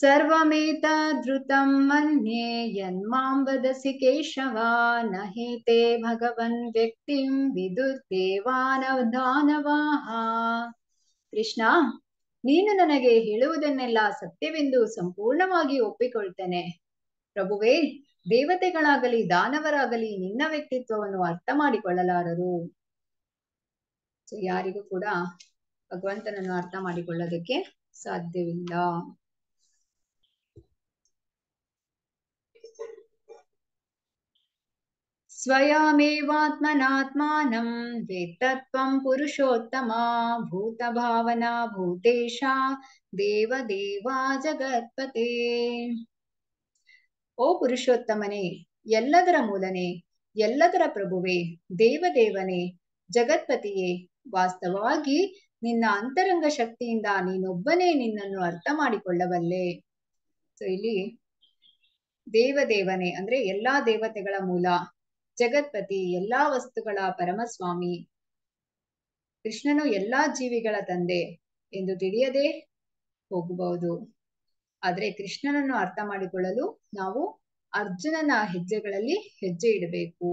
सर्वमेतद्रुतं मन्ये यन्मां वदसि केशव न हेते भगवन् व्यक्तिं विदुर्देवानवदानवाः. कृष्ण ನೀನು ನನಗೆ ಹೇಳುವುದನ್ನೆಲ್ಲ ಸತ್ಯವೆಂದು ಸಂಪೂರ್ಣವಾಗಿ ಒಪ್ಪಿಕೊಳ್ಳುತ್ತೇನೆ. ಪ್ರಭುವೇ, ದೇವತೆಗಳಾಗಲಿ ದಾನವರಾಗಲಿ ನಿನ್ನ ವ್ಯಕ್ತಿತ್ವವನ್ನು ಅರ್ಥ ಮಾಡಿಕೊಳ್ಳಲಾರರು. ಸೊ ಯಾರಿಗೂ ಕೂಡ ಭಗವಂತನನ್ನು ಅರ್ಥ ಮಾಡಿಕೊಳ್ಳೋದಕ್ಕೆ ಸಾಧ್ಯವಿಲ್ಲ. स्वयमेवात्मनात्मानं वेत्तत्वं पुरुषोत्तमा भूतभावना भूतेशा देवदेवा जगत्पते. ओ पुरुषोत्तमने, ಎಲ್ಲದರ ಮೂಲನೆ, ಎಲ್ಲದರ ಪ್ರಭುವೆ, ದೇವದೇವನೇ, ಜಗತ್ಪತಿಯೇ, ವಾಸ್ತವವಾಗಿ ನಿನ್ನ ಅಂತರಂಗ ಶಕ್ತಿಯಿಂದ ನೀನೊಬ್ಬನೇ ನಿನ್ನನ್ನು ಅರ್ಥ ಮಾಡಿಕೊಳ್ಳಬಲ್ಲೆ. ಸೊ ಇಲ್ಲಿ ದೇವದೇವನೇ ಅಂದ್ರೆ ಎಲ್ಲಾ ದೇವತೆಗಳ ಮೂಲ, ಜಗತ್ಪತಿ ಎಲ್ಲಾ ವಸ್ತುಗಳ ಪರಮಸ್ವಾಮಿ, ಕೃಷ್ಣನು ಎಲ್ಲಾ ಜೀವಿಗಳ ತಂದೆ ಎಂದು ತಿಳಿಯದೆ ಹೋಗಬಹುದು. ಆದ್ರೆ ಕೃಷ್ಣನನ್ನು ಅರ್ಥ ಮಾಡಿಕೊಳ್ಳಲು ನಾವು ಅರ್ಜುನನ ಹೆಜ್ಜೆಗಳಲ್ಲಿ ಹೆಜ್ಜೆ ಇಡಬೇಕು.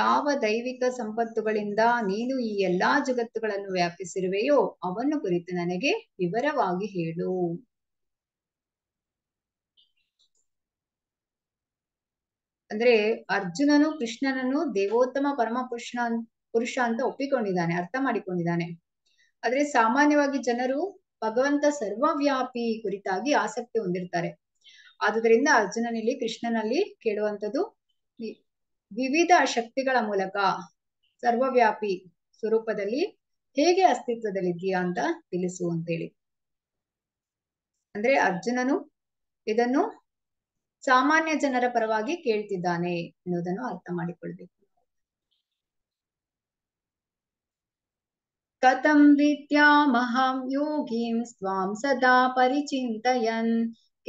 ಯಾವ ದೈವಿಕ ಸಂಪತ್ತುಗಳಿಂದ ನೀನು ಈ ಎಲ್ಲಾ ಜಗತ್ತುಗಳನ್ನು ವ್ಯಾಪಿಸಿರುವೆಯೋ ಅವನ್ನು ಕುರಿತು ನನಗೆ ವಿವರವಾಗಿ ಹೇಳು. ಅಂದ್ರೆ ಅರ್ಜುನನು ಕೃಷ್ಣನನ್ನು ದೇವೋತ್ತಮ ಪರಮ ಪುರುಷ ಪುರುಷ ಅಂತ ಒಪ್ಪಿಕೊಂಡಿದ್ದಾನೆ, ಅರ್ಥ ಮಾಡಿಕೊಂಡಿದ್ದಾನೆ. ಆದ್ರೆ ಸಾಮಾನ್ಯವಾಗಿ ಜನರು ಭಗವಂತ ಸರ್ವವ್ಯಾಪಿ ಕುರಿತಾಗಿ ಆಸಕ್ತಿ ಹೊಂದಿರ್ತಾರೆ. ಆದುದರಿಂದ ಅರ್ಜುನನಲ್ಲಿ ಕೃಷ್ಣನಲ್ಲಿ ಕೇಳುವಂಥದ್ದು ವಿವಿಧ ಶಕ್ತಿಗಳ ಮೂಲಕ ಸರ್ವವ್ಯಾಪಿ ಸ್ವರೂಪದಲ್ಲಿ ಹೇಗೆ ಅಸ್ತಿತ್ವದಲ್ಲಿದ್ದೀಯಾ ಅಂತ ತಿಳಿಸು ಅಂತೇಳಿ. ಅಂದ್ರೆ ಅರ್ಜುನನು ಇದನ್ನು ಸಾಮಾನ್ಯ ಜನರ ಪರವಾಗಿ ಕೇಳ್ತಿದ್ದಾನೆ ಎನ್ನುವುದನ್ನು ಅರ್ಥ ಮಾಡಿಕೊಳ್ಬೇಕು. ಕಥಂ ವಿದ್ಯಾ ಮಹಾಂ ಯೋಗಿಂ ಸ್ವಾಂ ಸದಾ ಪರಿಚಿಂತಯನ್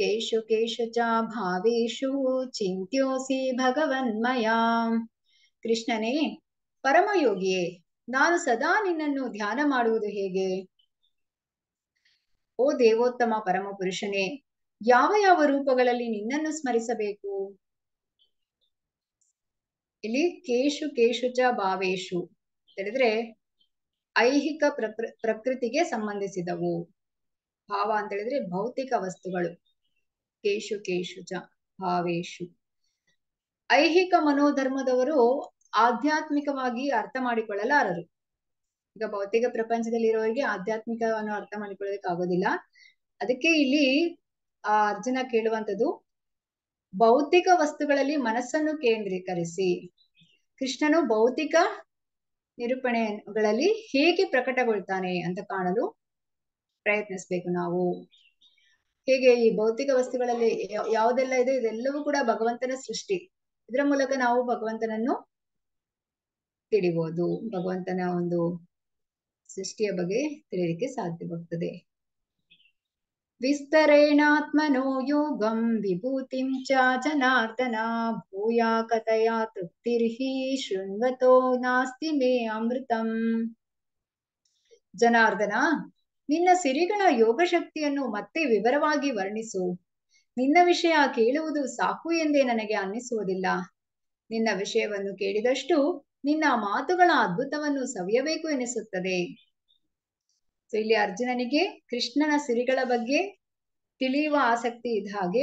ಕೇಶು ಕೇಶು ಚ ಭಾವೇಶು ಚಿಂತ್ಯೋಸಿ ಭಗವನ್ಮಯಾಂ. ಕೃಷ್ಣನೇ, ಪರಮಯೋಗಿಯೇ, ನಾನು ಸದಾ ನಿನ್ನನ್ನು ಧ್ಯಾನ ಮಾಡುವುದು ಹೇಗೆ? ಓ ದೇವೋತ್ತಮ ಪರಮ ಪುರುಷನೇ, ಯಾವ ಯಾವ ರೂಪಗಳಲ್ಲಿ ನಿನ್ನನ್ನು ಸ್ಮರಿಸಬೇಕು? ಇಲ್ಲಿ ಕೇಶು ಕೇಶುಚ ಭಾವೇಶು ಹೇಳಿದ್ರೆ ಐಹಿಕ ಪ್ರಕೃ ಪ್ರಕೃತಿಗೆ ಸಂಬಂಧಿಸಿದವು. ಭಾವ ಅಂತ ಹೇಳಿದ್ರೆ ಭೌತಿಕ ವಸ್ತುಗಳು. ಕೇಶು ಕೇಶುಚ ಭಾವೇಶು. ಐಹಿಕ ಮನೋಧರ್ಮದವರು ಆಧ್ಯಾತ್ಮಿಕವಾಗಿ ಅರ್ಥ ಮಾಡಿಕೊಳ್ಳಲಾರರು. ಈಗ ಭೌತಿಕ ಪ್ರಪಂಚದಲ್ಲಿರೋರಿಗೆ ಆಧ್ಯಾತ್ಮಿಕವನ್ನು ಅರ್ಥ ಮಾಡಿಕೊಳ್ಳೋದಕ್ಕೆ ಆಗೋದಿಲ್ಲ. ಅದಕ್ಕೆ ಇಲ್ಲಿ ಆ ಅರ್ಜುನ ಕೇಳುವಂಥದ್ದು ಭೌತಿಕ ವಸ್ತುಗಳಲ್ಲಿ ಮನಸ್ಸನ್ನು ಕೇಂದ್ರೀಕರಿಸಿ ಕೃಷ್ಣನು ಭೌತಿಕ ನಿರೂಪಣೆಗಳಲ್ಲಿ ಹೇಗೆ ಪ್ರಕಟಗೊಳ್ತಾನೆ ಅಂತ ಕಾಣಲು ಪ್ರಯತ್ನಿಸ್ಬೇಕು ನಾವು. ಹೇಗೆ ಈ ಭೌತಿಕ ವಸ್ತುಗಳಲ್ಲಿ ಯಾವುದೆಲ್ಲ ಇದೆ, ಇದೆಲ್ಲವೂ ಕೂಡ ಭಗವಂತನ ಸೃಷ್ಟಿ. ಇದರ ಮೂಲಕ ನಾವು ಭಗವಂತನನ್ನು ತಿಳಿಬಹುದು. ಭಗವಂತನ ಒಂದು ಸೃಷ್ಟಿಯ ಬಗ್ಗೆ ತಿಳಿಯಲಿಕ್ಕೆ ಸಾಧ್ಯವಾಗ್ತದೆ. ವಿಸ್ತರೇಣಾತ್ಮನೋ ಯೋಗಂ ವಿಭೂತಿಂ ಚ ಜನಾರ್ದನ ಭೂಯಾ ಕಥಯಾ ತೃಪ್ತಿರ್ಹಿ ಶೃಣ್ವತೋ ನಾಸ್ತಿ ಮೇ ಅಮೃತಂ. ಜನಾರ್ದನ, ನಿನ್ನ ಸಿರಿಗಳ ಯೋಗಶಕ್ತಿಯನ್ನು ಮತ್ತೆ ವಿವರವಾಗಿ ವರ್ಣಿಸು. ನಿನ್ನ ವಿಷಯ ಕೇಳುವುದು ಸಾಕು ಎಂದೇ ನನಗೆ ಅನ್ನಿಸುವುದಿಲ್ಲ. ನಿನ್ನ ವಿಷಯವನ್ನು ಕೇಳಿದಷ್ಟು ನಿನ್ನ ಮಾತುಗಳ ಅದ್ಭುತವನ್ನು ಸವಿಯಬೇಕು ಎನಿಸುತ್ತದೆ. ಸೊ ಇಲ್ಲಿ ಅರ್ಜುನನಿಗೆ ಕೃಷ್ಣನ ಸಿರಿಗಳ ಬಗ್ಗೆ ತಿಳಿಯುವ ಆಸಕ್ತಿ ಇದ್ದ ಹಾಗೆ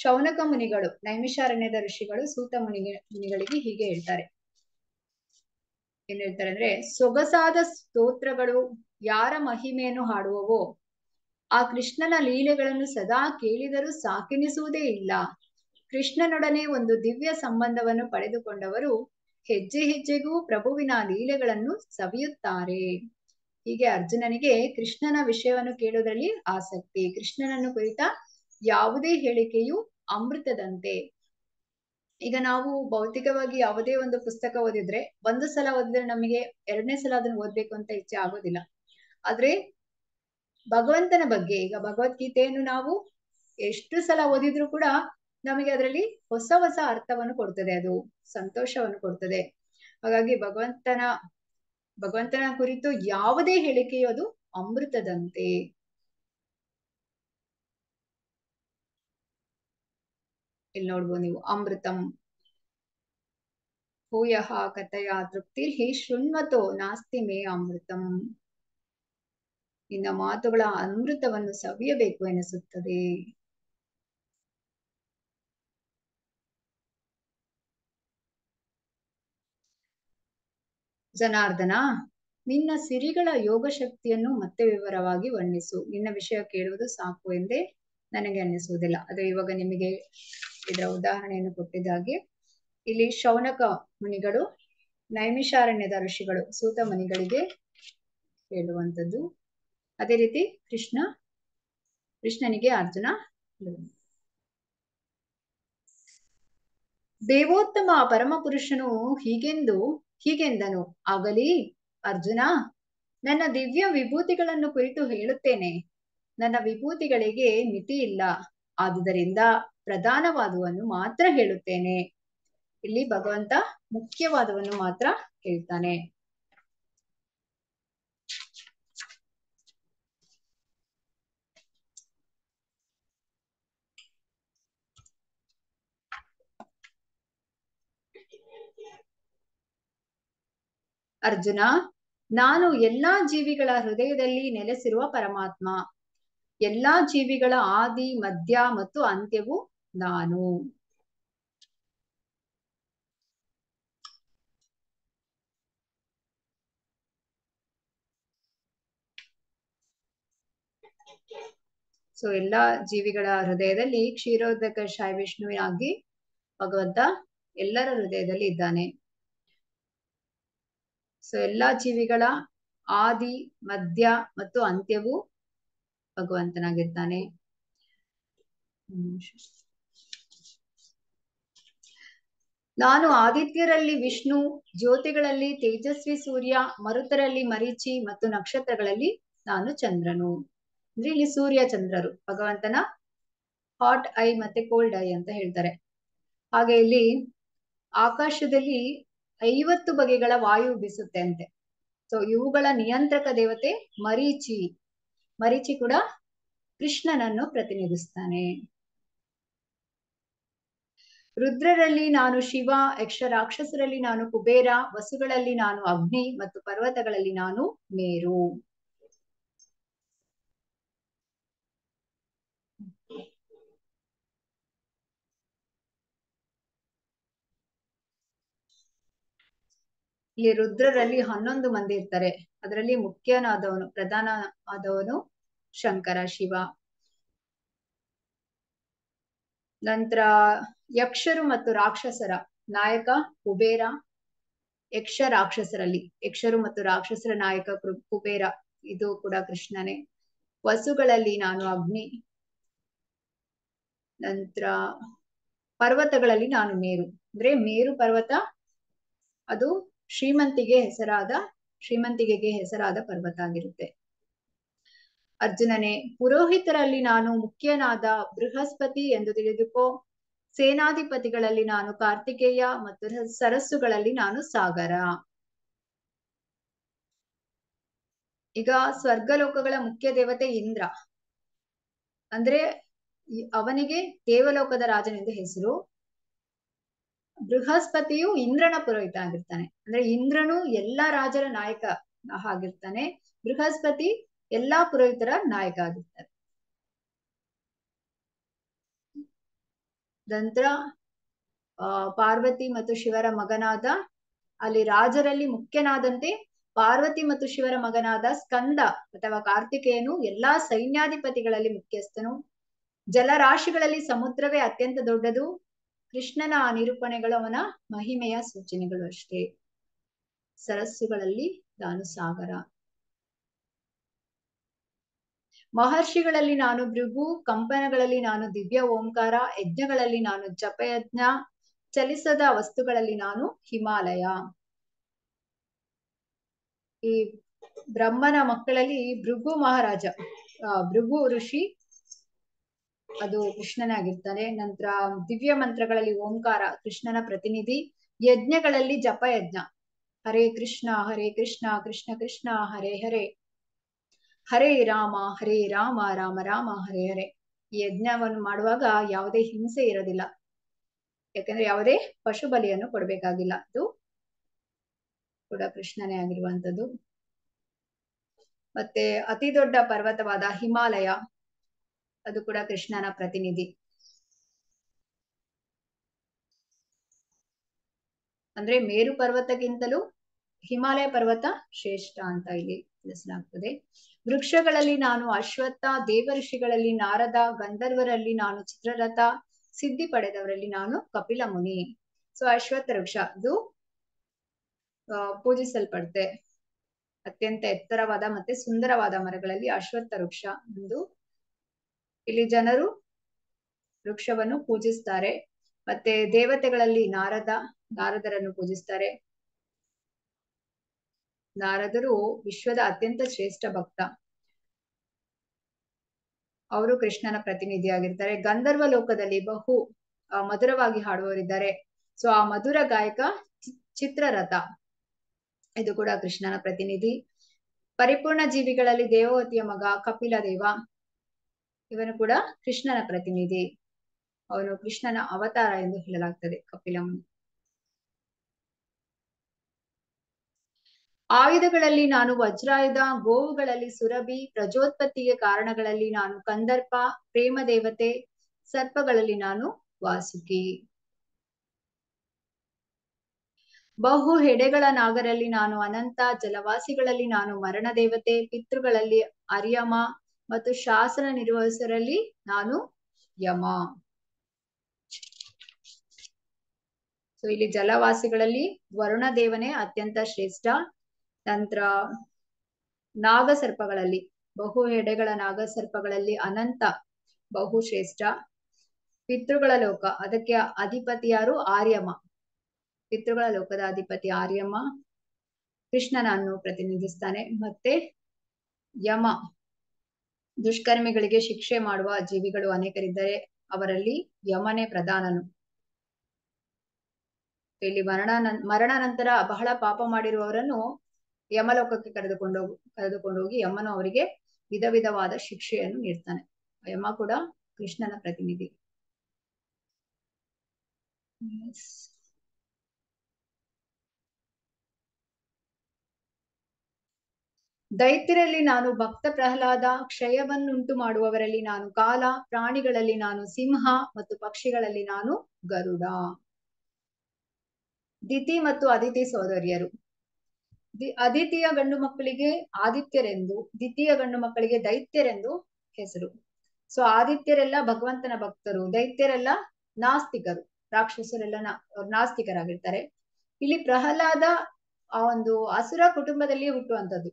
ಶೌನಕ ಮುನಿಗಳು, ನೈಮಿಷಾರಣ್ಯದ ಋಷಿಗಳು ಸೂತ ಮುನಿ ಮುನಿಗಳಿಗೆ ಹೀಗೆ ಹೇಳ್ತಾರೆ. ಏನ್ ಹೇಳ್ತಾರೆ ಅಂದ್ರೆ, ಸೊಗಸಾದ ಸ್ತೋತ್ರಗಳು ಯಾರ ಮಹಿಮೆಯನ್ನು ಹಾಡುವವೋ ಆ ಕೃಷ್ಣನ ಲೀಲೆಗಳನ್ನು ಸದಾ ಕೇಳಿದರೂ ಸಾಕೆನಿಸುವುದೇ ಇಲ್ಲ. ಕೃಷ್ಣನೊಡನೆ ಒಂದು ದಿವ್ಯ ಸಂಬಂಧವನ್ನು ಪಡೆದುಕೊಂಡವರು ಹೆಜ್ಜೆ ಹೆಜ್ಜೆಗೂ ಪ್ರಭುವಿನ ಲೀಲೆಗಳನ್ನು ಸವಿಯುತ್ತಾರೆ. ಹೀಗೆ ಅರ್ಜುನನಿಗೆ ಕೃಷ್ಣನ ವಿಷಯವನ್ನು ಕೇಳುವುದರಲ್ಲಿ ಆಸಕ್ತಿ. ಕೃಷ್ಣನನ್ನು ಕುರಿತ ಯಾವುದೇ ಹೇಳಿಕೆಯು ಅಮೃತದಂತೆ. ಈಗ ನಾವು ಭೌತಿಕವಾಗಿ ಯಾವುದೇ ಒಂದು ಪುಸ್ತಕ ಓದಿದ್ರೆ ಒಂದು ಸಲ ಓದಿದ್ರೆ ನಮಗೆ ಎರಡನೇ ಸಲ ಅದನ್ನು ಓದ್ಬೇಕು ಅಂತ ಇಚ್ಛೆ ಆಗೋದಿಲ್ಲ. ಆದ್ರೆ ಭಗವಂತನ ಬಗ್ಗೆ ಈಗ ಭಗವದ್ಗೀತೆಯನ್ನು ನಾವು ಎಷ್ಟು ಸಲ ಓದಿದ್ರು ಕೂಡ ನಮಗೆ ಅದರಲ್ಲಿ ಹೊಸ ಹೊಸ ಅರ್ಥವನ್ನು ಕೊಡ್ತದೆ, ಅದು ಸಂತೋಷವನ್ನು ಕೊಡ್ತದೆ. ಹಾಗಾಗಿ ಭಗವಂತನ ಭಗವಂತನ ಕುರಿತು ಯಾವುದೇ ಹೇಳಿಕೆಯು ಅದು ಅಮೃತದಂತೆ. ಇಲ್ಲಿ ನೋಡ್ಬೋದು ನೀವು ಅಮೃತಂ ಭೂಯಃ ಕಥಯ ತೃಪ್ತಿರ್ ಹಿ ಶೃಣ್ವತೋ ನಾಸ್ತಿ ಮೇ ಅಮೃತಂ. ನಿನ್ನ ಮಾತುಗಳ ಅಮೃತವನ್ನು ಸವಿಯಬೇಕು ಎನಿಸುತ್ತದೆ. ಜನಾರ್ದನ, ನಿನ್ನ ಸಿರಿಗಳ ಯೋಗ ಶಕ್ತಿಯನ್ನು ಮತ್ತೆ ವಿವರವಾಗಿ ವರ್ಣಿಸು. ನಿನ್ನ ವಿಷಯ ಕೇಳುವುದು ಸಾಕು ಎಂದೇ ನನಗೆ ಅನ್ನಿಸುವುದಿಲ್ಲ. ಅದು ಇವಾಗ ನಿಮಗೆ ಇದರ ಉದಾಹರಣೆಯನ್ನು ಕೊಟ್ಟಿದ್ದಾಗೆ. ಇಲ್ಲಿ ಶೌನಕ ಮುನಿಗಳು ನೈಮಿಷಾರಣ್ಯದ ಋಷಿಗಳು ಸೂತ ಮುನಿಗಳಿಗೆ ಹೇಳುವಂಥದ್ದು. ಅದೇ ರೀತಿ ಕೃಷ್ಣ ಕೃಷ್ಣನಿಗೆ ಅರ್ಜುನ ದೇವೋತ್ತಮ ಪರಮ ಪುರುಷನು ಹೀಗೆಂದು ಹೀಗೆಂದನು. ಆಗಲಿ ಅರ್ಜುನ, ನನ್ನ ದಿವ್ಯ ವಿಭೂತಿಗಳನ್ನು ಕುರಿತು ಹೇಳುತ್ತೇನೆ. ನನ್ನ ವಿಭೂತಿಗಳಿಗೆ ಮಿತಿ ಇಲ್ಲ, ಆದುದರಿಂದ ಪ್ರಧಾನವಾದವನ್ನು ಮಾತ್ರ ಹೇಳುತ್ತೇನೆ. ಇಲ್ಲಿ ಭಗವಂತ ಮುಖ್ಯವಾದವನ್ನು ಮಾತ್ರ ಹೇಳ್ತಾನೆ. ಅರ್ಜುನ, ನಾನು ಎಲ್ಲಾ ಜೀವಿಗಳ ಹೃದಯದಲ್ಲಿ ನೆಲೆಸಿರುವ ಪರಮಾತ್ಮ. ಎಲ್ಲಾ ಜೀವಿಗಳ ಆದಿ ಮಧ್ಯ ಮತ್ತು ಅಂತ್ಯವು ನಾನು. ಸೊ ಎಲ್ಲಾ ಜೀವಿಗಳ ಹೃದಯದಲ್ಲಿ ಕ್ಷೀರೋದಕ ಶಾಯಿ ವಿಷ್ಣುವಿನಾಗಿ ಭಗವಂತ ಎಲ್ಲರ ಹೃದಯದಲ್ಲಿ ಇದ್ದಾನೆ. ಸೊ ಎಲ್ಲಾ ಜೀವಿಗಳ ಆದಿ ಮಧ್ಯ ಮತ್ತು ಅಂತ್ಯವು ಭಗವಂತನಾಗಿರ್ತಾನೆ. ನಾನು ಆದಿತ್ಯರಲ್ಲಿ ವಿಷ್ಣು, ಜ್ಯೋತಿಗಳಲ್ಲಿ ತೇಜಸ್ವಿ ಸೂರ್ಯ, ಮರುತರಲ್ಲಿ ಮರೀಚಿ ಮತ್ತು ನಕ್ಷತ್ರಗಳಲ್ಲಿ ನಾನು ಚಂದ್ರನು. ಅಂದ್ರೆ ಇಲ್ಲಿ ಸೂರ್ಯ ಚಂದ್ರರು ಭಗವಂತನ ಹಾಟ್ ಐ ಮತ್ತೆ ಕೋಲ್ಡ್ ಐ ಅಂತ ಹೇಳ್ತಾರೆ. ಹಾಗೆ ಇಲ್ಲಿ ಆಕಾಶದಲ್ಲಿ ಐವತ್ತು ಬಗೆಗಳ ವಾಯು ಬೀಸುತ್ತೆ ಅಂತೆ. ಸೊ ಇವುಗಳ ನಿಯಂತ್ರಕ ದೇವತೆ ಮರೀಚಿ. ಮರೀಚಿ ಕೂಡ ಕೃಷ್ಣನನ್ನು ಪ್ರತಿನಿಧಿಸ್ತಾನೆ. ರುದ್ರರಲ್ಲಿ ನಾನು ಶಿವ, ಯಕ್ಷ ರಾಕ್ಷಸರಲ್ಲಿ ನಾನು ಕುಬೇರ, ವಸುಗಳಲ್ಲಿ ನಾನು ಅಗ್ನಿ ಮತ್ತು ಪರ್ವತಗಳಲ್ಲಿ ನಾನು ಮೇರು. ಇಲ್ಲಿ ರುದ್ರರಲ್ಲಿ ಹನ್ನೊಂದು ಮಂದಿ ಇರ್ತಾರೆ. ಅದರಲ್ಲಿ ಮುಖ್ಯನಾದವನು ಪ್ರಧಾನ ಆದವನು ಶಂಕರ ಶಿವ. ನಂತರ ಯಕ್ಷರು ಮತ್ತು ರಾಕ್ಷಸರ ನಾಯಕ ಕುಬೇರ. ಯಕ್ಷ ರಾಕ್ಷಸರಲ್ಲಿ ಯಕ್ಷರು ಮತ್ತು ರಾಕ್ಷಸರ ನಾಯಕ ಕುಬೇರ, ಇದು ಕೂಡ ಕೃಷ್ಣನೇ. ವಸುಗಳಲ್ಲಿ ನಾನು ಅಗ್ನಿ, ನಂತರ ಪರ್ವತಗಳಲ್ಲಿ ನಾನು ಮೇರು. ಅಂದ್ರೆ ಮೇರು ಪರ್ವತ ಅದು ಶ್ರೀಮಂತಿಗೆ ಹೆಸರಾದ ಶ್ರೀಮಂತಿಗೆಗೆ ಹೆಸರಾದ ಪರ್ವತ ಆಗಿರುತ್ತೆ. ಅರ್ಜುನನೇ, ಪುರೋಹಿತರಲ್ಲಿ ನಾನು ಮುಖ್ಯನಾದ ಬೃಹಸ್ಪತಿ ಎಂದು ತಿಳಿದುಕೋ. ಸೇನಾಧಿಪತಿಗಳಲ್ಲಿ ನಾನು ಕಾರ್ತಿಕೇಯ ಮತ್ತು ಸರಸ್ಸುಗಳಲ್ಲಿ ನಾನು ಸಾಗರ. ಈಗ ಸ್ವರ್ಗಲೋಕಗಳ ಮುಖ್ಯ ದೇವತೆ ಇಂದ್ರ, ಅಂದ್ರೆ ಅವನಿಗೆ ದೇವಲೋಕದ ರಾಜನೆಂದು ಹೆಸರು. ಬೃಹಸ್ಪತಿಯು ಇಂದ್ರನ ಪುರೋಹಿತ ಆಗಿರ್ತಾನೆ. ಅಂದ್ರೆ ಇಂದ್ರನು ಎಲ್ಲಾ ರಾಜರ ನಾಯಕ ಆಗಿರ್ತಾನೆ, ಬೃಹಸ್ಪತಿ ಎಲ್ಲಾ ಪುರೋಹಿತರ ನಾಯಕ ಆಗಿರ್ತಾರೆ. ನಂತರ ಆ ಪಾರ್ವತಿ ಮತ್ತು ಶಿವರ ಮಗನಾದ, ಅಲ್ಲಿ ರಾಜರಲ್ಲಿ ಮುಖ್ಯನಾದಂತೆ ಪಾರ್ವತಿ ಮತ್ತು ಶಿವರ ಮಗನಾದ ಸ್ಕಂದ ಅಥವಾ ಕಾರ್ತಿಕೇಯನು ಎಲ್ಲಾ ಸೈನ್ಯಾಧಿಪತಿಗಳಲ್ಲಿ ಮುಖ್ಯಸ್ಥನು. ಜಲರಾಶಿಗಳಲ್ಲಿ ಸಮುದ್ರವೇ ಅತ್ಯಂತ ದೊಡ್ಡದು. ಕೃಷ್ಣನ ಆ ನಿರೂಪಣೆಗಳು ಅವನ ಮಹಿಮೆಯ ಸೂಚನೆಗಳು ಅಷ್ಟೇ. ಸರಸ್ಸುಗಳಲ್ಲಿ ನಾನು ಸಾಗರ. ಮಹರ್ಷಿಗಳಲ್ಲಿ ನಾನು ಭೃಗು, ಕಂಪನಗಳಲ್ಲಿ ನಾನು ದಿವ್ಯ ಓಂಕಾರ, ಯಜ್ಞಗಳಲ್ಲಿ ನಾನು ಜಪಯಜ್ಞ, ಚಲಿಸದ ವಸ್ತುಗಳಲ್ಲಿ ನಾನು ಹಿಮಾಲಯ. ಈ ಬ್ರಹ್ಮನ ಮಕ್ಕಳಲ್ಲಿ ಭೃಗು ಮಹಾರಾಜ ಭೃಗು ಋಷಿ ಅದು ಕೃಷ್ಣನಾಗಿರ್ತಾನೆ. ನಂತರ ದಿವ್ಯ ಮಂತ್ರಗಳಲ್ಲಿ ಓಂಕಾರ ಕೃಷ್ಣನ ಪ್ರತಿನಿಧಿ. ಯಜ್ಞಗಳಲ್ಲಿ ಜಪಯಜ್ಞ ಹರೇ ಕೃಷ್ಣ ಹರೇ ಕೃಷ್ಣ ಕೃಷ್ಣ ಕೃಷ್ಣ ಹರೇ ಹರೇ ಹರೇ ರಾಮ ಹರೇ ರಾಮ ರಾಮ ರಾಮ ಹರೇ ಹರೇ. ಈ ಯಜ್ಞವನ್ನು ಮಾಡುವಾಗ ಯಾವುದೇ ಹಿಂಸೆ ಇರೋದಿಲ್ಲ, ಯಾಕಂದ್ರೆ ಯಾವುದೇ ಪಶು ಬಲಿಯನ್ನು ಕೊಡಬೇಕಾಗಿಲ್ಲ. ಅದು ಕೂಡ ಕೃಷ್ಣನೇ ಆಗಿರುವಂತದ್ದು. ಮತ್ತೆ ಅತಿ ದೊಡ್ಡ ಪರ್ವತವಾದ ಹಿಮಾಲಯ ಅದು ಕೂಡ ಕೃಷ್ಣನ ಪ್ರತಿನಿಧಿ. ಅಂದ್ರೆ ಮೇರು ಪರ್ವತಕ್ಕಿಂತಲೂ ಹಿಮಾಲಯ ಪರ್ವತ ಶ್ರೇಷ್ಠ ಅಂತ ಇಲ್ಲಿ ತಿಳಿಸಲಾಗ್ತದೆ. ವೃಕ್ಷಗಳಲ್ಲಿ ನಾನು ಅಶ್ವತ್ಥ, ದೇವ ಋಷಿಗಳಲ್ಲಿ ನಾರದ, ಗಂಧರ್ವರಲ್ಲಿ ನಾನು ಚಿತ್ರರಥ, ಸಿದ್ಧಿ ಪಡೆದವರಲ್ಲಿ ನಾನು ಕಪಿಲ ಮುನಿ. ಸೊ ಅಶ್ವತ್ಥ ವೃಕ್ಷ ಅದು ಪೂಜಿಸಲ್ಪಡುತ್ತೆ. ಅತ್ಯಂತ ಎತ್ತರವಾದ ಮತ್ತೆ ಸುಂದರವಾದ ಮರಗಳಲ್ಲಿ ಅಶ್ವತ್ಥ ವೃಕ್ಷ ಎಂದು ಇಲ್ಲಿ ಜನರು ವೃಕ್ಷವನ್ನು ಪೂಜಿಸ್ತಾರೆ. ಮತ್ತೆ ದೇವತೆಗಳಲ್ಲಿ ನಾರದ ನಾರದರನ್ನು ಪೂಜಿಸ್ತಾರೆ. ನಾರದರು ವಿಶ್ವದ ಅತ್ಯಂತ ಶ್ರೇಷ್ಠ ಭಕ್ತ, ಅವರು ಕೃಷ್ಣನ ಪ್ರತಿನಿಧಿಯಾಗಿರ್ತಾರೆ. ಗಂಧರ್ವ ಲೋಕದಲ್ಲಿ ಬಹು ಮಧುರವಾಗಿ ಹಾಡುವವರಿದ್ದಾರೆ. ಸೊ ಆ ಮಧುರ ಗಾಯಕ ಚಿತ್ರರಥ ಇದು ಕೂಡ ಕೃಷ್ಣನ ಪ್ರತಿನಿಧಿ. ಪರಿಪೂರ್ಣ ಜೀವಿಗಳಲ್ಲಿ ದೇವವತಿಯ ಮಗ ಕಪಿಲ ದೇವ ಇವನು ಕೂಡ ಕೃಷ್ಣನ ಪ್ರತಿನಿಧಿ, ಅವನು ಕೃಷ್ಣನ ಅವತಾರ ಎಂದು ಹೇಳಲಾಗ್ತದೆ ಕಪಿಲ ಮುನಿ. ಆಯುಧಗಳಲ್ಲಿ ನಾನು ವಜ್ರಾಯುಧ, ಗೋವುಗಳಲ್ಲಿ ಸುರಭಿ, ಪ್ರಜೋತ್ಪತ್ತಿಗೆ ಕಾರಣಗಳಲ್ಲಿ ನಾನು ಕಂದರ್ಪ, ಪ್ರೇಮ ದೇವತೆ, ಸರ್ಪಗಳಲ್ಲಿ ನಾನು ವಾಸುಕಿ. ಬಹು ಹೆಡೆಗಳ ನಾಗರಲ್ಲಿ ನಾನು ಅನಂತ, ಜಲವಾಸಿಗಳಲ್ಲಿ ನಾನು ಮರಣ ದೇವತೆ, ಪಿತೃಗಳಲ್ಲಿ ಅರ್ಯಮ ಮತ್ತು ಶಾಸನ ನಿರ್ವಹಿಸರಲ್ಲಿ ನಾನು ಯಮ. ಸೊ ಇಲ್ಲಿ ಜಲವಾಸಿಗಳಲ್ಲಿ ವರುಣ ದೇವನೇ ಅತ್ಯಂತ ಶ್ರೇಷ್ಠ. ನಂತರ ನಾಗಸರ್ಪಗಳಲ್ಲಿ ಬಹು ಹೆಡೆಗಳ ನಾಗಸರ್ಪಗಳಲ್ಲಿ ಅನಂತ ಬಹು ಶ್ರೇಷ್ಠ. ಪಿತೃಗಳ ಲೋಕ ಅದಕ್ಕೆ ಅಧಿಪತಿ ಯಾರು? ಆರ್ಯಮ. ಪಿತೃಗಳ ಲೋಕದ ಅಧಿಪತಿ ಆರ್ಯಮ ಕೃಷ್ಣನನ್ನು ಪ್ರತಿನಿಧಿಸ್ತಾನೆ. ಮತ್ತೆ ಯಮ ದುಷ್ಕರ್ಮಿಗಳಿಗೆ ಶಿಕ್ಷೆ ಮಾಡುವ ಜೀವಿಗಳು ಅನೇಕರಿದ್ದಾರೆ, ಅವರಲ್ಲಿ ಯಮನೇ ಪ್ರಧಾನನು. ಇಲ್ಲಿ ಮರಣ ಮರಣ ನಂತರ ಬಹಳ ಪಾಪ ಮಾಡಿರುವವರನ್ನು ಯಮಲೋಕಕ್ಕೆ ಕರೆದುಕೊಂಡು ಕರೆದುಕೊಂಡು ಹೋಗಿ ಯಮನು ಅವರಿಗೆ ವಿಧ ವಿಧವಾದ ಶಿಕ್ಷೆಯನ್ನು ನೀಡ್ತಾನೆ. ಯಮ ಕೂಡ ಕೃಷ್ಣನ ಪ್ರತಿನಿಧಿ. ದೈತ್ಯರಲ್ಲಿ ನಾನು ಭಕ್ತ ಪ್ರಹ್ಲಾದ, ಕ್ಷಯವನ್ನುಂಟು ಮಾಡುವವರಲ್ಲಿ ನಾನು ಕಾಲ, ಪ್ರಾಣಿಗಳಲ್ಲಿ ನಾನು ಸಿಂಹ ಮತ್ತು ಪಕ್ಷಿಗಳಲ್ಲಿ ನಾನು ಗರುಡ. ದಿತಿ ಮತ್ತು ಅದಿತಿ ಸೋದರಿಯರು. ದಿ ಅದಿತಿಯ ಗಂಡು ಮಕ್ಕಳಿಗೆ ಆದಿತ್ಯರೆಂದು, ದಿತಿಯ ಗಂಡು ಮಕ್ಕಳಿಗೆ ದೈತ್ಯರೆಂದು ಹೆಸರು. ಸೊ ಆದಿತ್ಯರೆಲ್ಲ ಭಗವಂತನ ಭಕ್ತರು, ದೈತ್ಯರೆಲ್ಲ ನಾಸ್ತಿಕರು, ರಾಕ್ಷಸರೆಲ್ಲ ನಾ ನಾಸ್ತಿಕರಾಗಿರ್ತಾರೆ. ಇಲ್ಲಿ ಪ್ರಹ್ಲಾದ ಆ ಒಂದು ಅಸುರ ಕುಟುಂಬದಲ್ಲಿಯೇ ಹುಟ್ಟುವಂಥದ್ದು,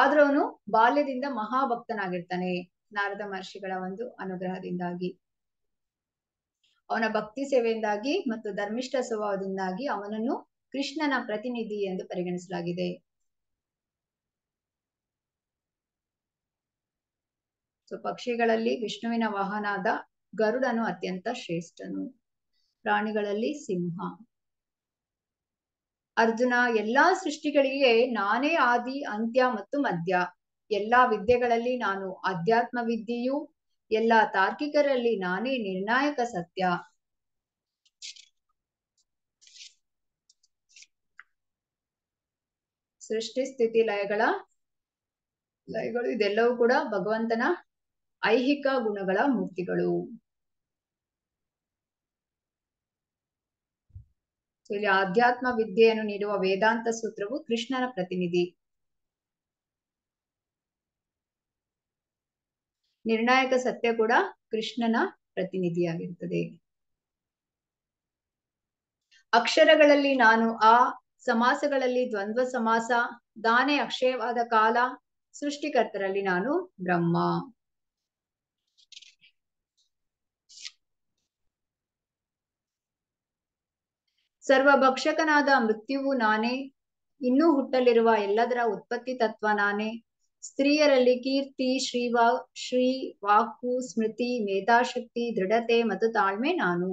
ಆದ್ರೂ ಅವನು ಬಾಲ್ಯದಿಂದ ಮಹಾಭಕ್ತನಾಗಿರ್ತಾನೆ ನಾರದ ಮಹರ್ಷಿಗಳ ಒಂದು ಅನುಗ್ರಹದಿಂದಾಗಿ. ಅವನ ಭಕ್ತಿ ಸೇವೆಯಿಂದಾಗಿ ಮತ್ತು ಧರ್ಮಿಷ್ಠ ಸ್ವಭಾವದಿಂದಾಗಿ ಅವನನ್ನು ಕೃಷ್ಣನ ಪ್ರತಿನಿಧಿ ಎಂದು ಪರಿಗಣಿಸಲಾಗಿದೆ. ಸೊ ಪಕ್ಷಿಗಳಲ್ಲಿ ವಿಷ್ಣುವಿನ ವಾಹನಾದ ಗರುಡನು ಅತ್ಯಂತ ಶ್ರೇಷ್ಠನು, ಪ್ರಾಣಿಗಳಲ್ಲಿ ಸಿಂಹ. ಅರ್ಜುನ, ಎಲ್ಲಾ ಸೃಷ್ಟಿಗಳಿಗೆ ನಾನೇ ಆದಿ, ಅಂತ್ಯ ಮತ್ತು ಮಧ್ಯ. ಎಲ್ಲಾ ವಿದ್ಯೆಗಳಲ್ಲಿ ನಾನು ಅಧ್ಯಾತ್ಮ ವಿದ್ಯೆಯು, ಎಲ್ಲಾ ತಾರ್ಕಿಕರಲ್ಲಿ ನಾನೇ ನಿರ್ಣಾಯಕ ಸತ್ಯ. ಸೃಷ್ಟಿ ಸ್ಥಿತಿ ಲಯಗಳ ಲಯಗಳು ಇದೆಲ್ಲವೂ ಕೂಡ ಭಗವಂತನ ಐಹಿಕ ಗುಣಗಳ ಮೂರ್ತಿಗಳು. ಇಲ್ಲಿ ಆಧ್ಯಾತ್ಮ ವಿದ್ಯೆಯನ್ನು ನೀಡುವ ವೇದಾಂತ ಸೂತ್ರವು ಕೃಷ್ಣನ ಪ್ರತಿನಿಧಿ. ನಿರ್ಣಾಯಕ ಸತ್ಯ ಕೂಡ ಕೃಷ್ಣನ ಪ್ರತಿನಿಧಿಯಾಗಿರ್ತದೆ. ಅಕ್ಷರಗಳಲ್ಲಿ ನಾನು ಆ, ಸಮಾಸಗಳಲ್ಲಿ ದ್ವಂದ್ವ ಸಮಾಸ, ದಾನೇ ಅಕ್ಷಯವಾದ ಕಾಲ, ಸೃಷ್ಟಿಕರ್ತರಲ್ಲಿ ನಾನು ಬ್ರಹ್ಮ. ಸರ್ವಭಕ್ಷಕನಾದ ಮೃತ್ಯುವು ನಾನೇ, ಇನ್ನೂ ಹುಟ್ಟಲಿರುವ ಎಲ್ಲದರ ಉತ್ಪತ್ತಿ ತತ್ವ ನಾನೇ, ಸ್ತ್ರೀಯರಲ್ಲಿ ಕೀರ್ತಿ, ಶ್ರೀವಾ ಶ್ರೀ ವಾಕು, ಸ್ಮೃತಿ, ಮೇಧಾಶಕ್ತಿ, ದೃಢತೆ ಮತ್ತು ತಾಳ್ಮೆ ನಾನು.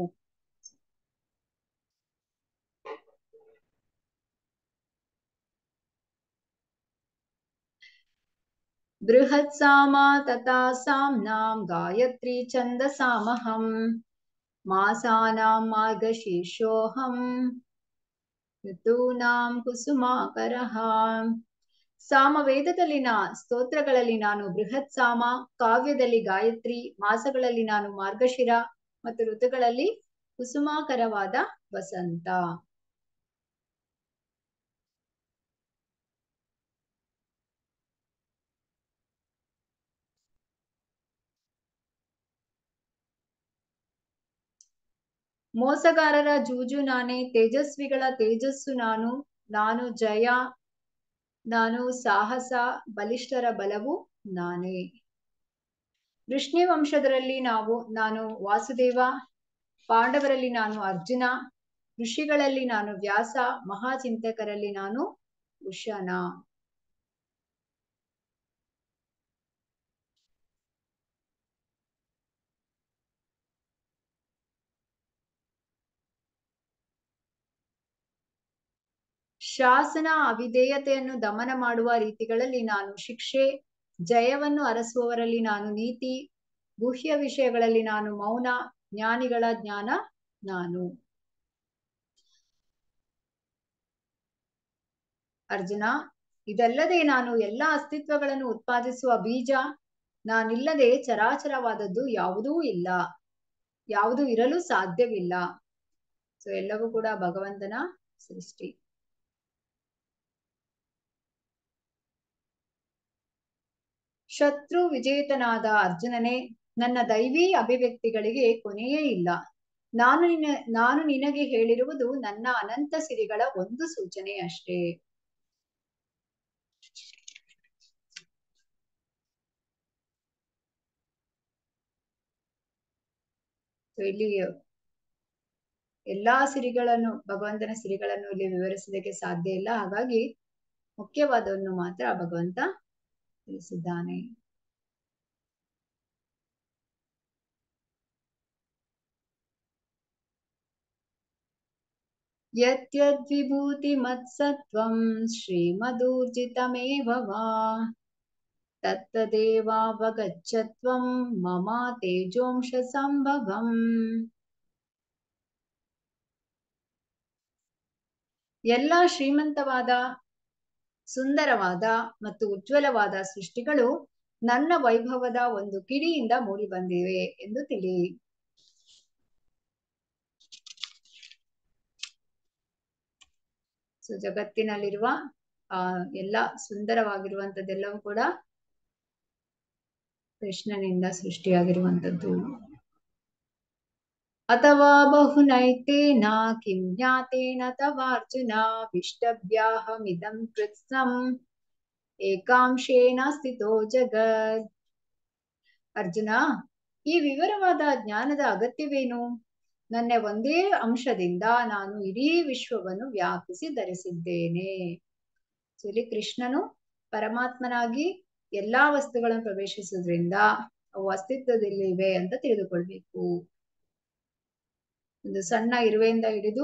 ಬೃಹತ್ ಸಾಮ ತಥಾ ಸಾಮ್ನಾಂ ಗಾಯತ್ರಿ ಛಂದಸಾಮಹಂ ಮಾಸಾನಾಂ ಮಾರ್ಗಶೀರ್ಷೋಹಂ ಋತೂನಾಂ ಕುಸುಮಾಕರಃ. ಸಾಮವೇದದಲ್ಲಿನ ಸ್ತೋತ್ರಗಳಲ್ಲಿ ನಾನು ಬೃಹತ್ ಸಾಮ, ಕಾವ್ಯದಲ್ಲಿ ಗಾಯತ್ರಿ, ಮಾಸಗಳಲ್ಲಿ ನಾನು ಮಾರ್ಗಶಿರ ಮತ್ತು ಋತುಗಳಲ್ಲಿ ಕುಸುಮಾಕರವಾದ ವಸಂತ. ಮೋಸಗಾರರ ಜೂಜು ನಾನೇ, ತೇಜಸ್ವಿಗಳ ತೇಜಸ್ಸು ನಾನು. ನಾನು ಜಯ, ನಾನು ಸಾಹಸ, ಬಲಿಷ್ಠರ ಬಲವು ನಾನೇ. ವೃಷ್ಣಿ ವಂಶದರಲ್ಲಿ ನಾವು ನಾನು ವಾಸುದೇವ, ಪಾಂಡವರಲ್ಲಿ ನಾನು ಅರ್ಜುನ, ಋಷಿಗಳಲ್ಲಿ ನಾನು ವ್ಯಾಸ, ಮಹಾಚಿಂತಕರಲ್ಲಿ ನಾನು ಉಶನ. ಶಾಸನ ಅವಿಧೇಯತೆಯನ್ನು ದಮನ ಮಾಡುವ ರೀತಿಗಳಲ್ಲಿ ನಾನು ಶಿಕ್ಷೆ, ಜಯವನ್ನು ಅರಸುವವರಲ್ಲಿ ನಾನು ನೀತಿ, ಗುಹ್ಯ ವಿಷಯಗಳಲ್ಲಿ ನಾನು ಮೌನ, ಜ್ಞಾನಿಗಳ ಜ್ಞಾನ ನಾನು. ಅರ್ಜುನ, ಇದಲ್ಲದೆ ನಾನು ಎಲ್ಲಾ ಅಸ್ತಿತ್ವಗಳನ್ನು ಉತ್ಪಾದಿಸುವ ಬೀಜ, ನಾನಿಲ್ಲದೆ ಚರಾಚರವಾದದ್ದು ಯಾವುದೂ ಇಲ್ಲ, ಯಾವುದೂ ಇರಲು ಸಾಧ್ಯವಿಲ್ಲ. ಸೊ ಎಲ್ಲವೂ ಕೂಡ ಭಗವಂತನ ಸೃಷ್ಟಿ. ಶತ್ರು ವಿಜೇತನಾದ ಅರ್ಜುನನೇ, ನನ್ನ ದೈವೀ ಅಭಿವ್ಯಕ್ತಿಗಳಿಗೆ ಕೊನೆಯೇ ಇಲ್ಲ. ನಾನು ನಿನ್ನ ನಾನು ನಿನಗೆ ಹೇಳಿರುವುದು ನನ್ನ ಅನಂತ ಸಿರಿಗಳ ಒಂದು ಸೂಚನೆ ಅಷ್ಟೇ. ಇಲ್ಲಿ ಎಲ್ಲಾ ಸಿರಿಗಳನ್ನು, ಭಗವಂತನ ಸಿರಿಗಳನ್ನು ಇಲ್ಲಿ ವಿವರಿಸೋದಕ್ಕೆ ಸಾಧ್ಯ ಇಲ್ಲ, ಹಾಗಾಗಿ ಮುಖ್ಯವಾದವನ್ನು ಮಾತ್ರ ಭಗವಂತ ತಿಳಿಸಿದ್ದಾನೆ. ಯದ್ಯದ್ವಿಭೂತಿ ಮತ್ಸತ್ವಂ ಶ್ರೀಮದೂರ್ಜಿತಮೇವ ವಾ ತತ್ತದೇವಾವಗಚ್ಛತ್ವಂ ಮಮ ತೇಜೋಂಶ ಸಂಭವಂ. ಎಲ್ಲ ಶ್ರೀಮಂತವಾದ, ಸುಂದರವಾದ ಮತ್ತು ಉಜ್ವಲವಾದ ಸೃಷ್ಟಿಗಳು ನನ್ನ ವೈಭವದ ಒಂದು ಕಿಡಿಯಿಂದ ಮೂಡಿ ಬಂದಿವೆ ಎಂದು ತಿಳಿ. ಸೊ ಜಗತ್ತಿನಲ್ಲಿರುವ ಆ ಎಲ್ಲ ಸುಂದರವಾಗಿರುವಂತದ್ದೆಲ್ಲವೂ ಕೂಡ ಕೃಷ್ಣನಿಂದ ಸೃಷ್ಟಿಯಾಗಿರುವಂತದ್ದು. ಅಥವಾ ಬಹುನೈತೇನ ಕಿಂ ಜ್ಞಾತೇನ ತವಾರ್ಜುನ ವಿಷ್ಟವ್ಯಾಹಮಿದಂ ಕೃತ್ಸ್ನಂ ಏಕಾಂಶೇನ ಸ್ಥಿತೋ ಜಗತ್. ಅರ್ಜುನ, ಈ ವಿವರವಾದ ಜ್ಞಾನದ ಅಗತ್ಯವೇನು? ನನ್ನ ಒಂದೇ ಅಂಶದಿಂದ ನಾನು ಇಡೀ ವಿಶ್ವವನ್ನು ವ್ಯಾಪಿಸಿ ಧರಿಸಿದ್ದೇನೆ. ಇಲ್ಲಿ ಕೃಷ್ಣನು ಪರಮಾತ್ಮನಾಗಿ ಎಲ್ಲಾ ವಸ್ತುಗಳನ್ನು ಪ್ರವೇಶಿಸುವುದರಿಂದ ಅವು ಅಸ್ತಿತ್ವದಲ್ಲಿವೆ ಅಂತ ತಿಳಿದುಕೊಳ್ಬೇಕು. ಒಂದು ಸಣ್ಣ ಇರುವೆಯಿಂದ ಹಿಡಿದು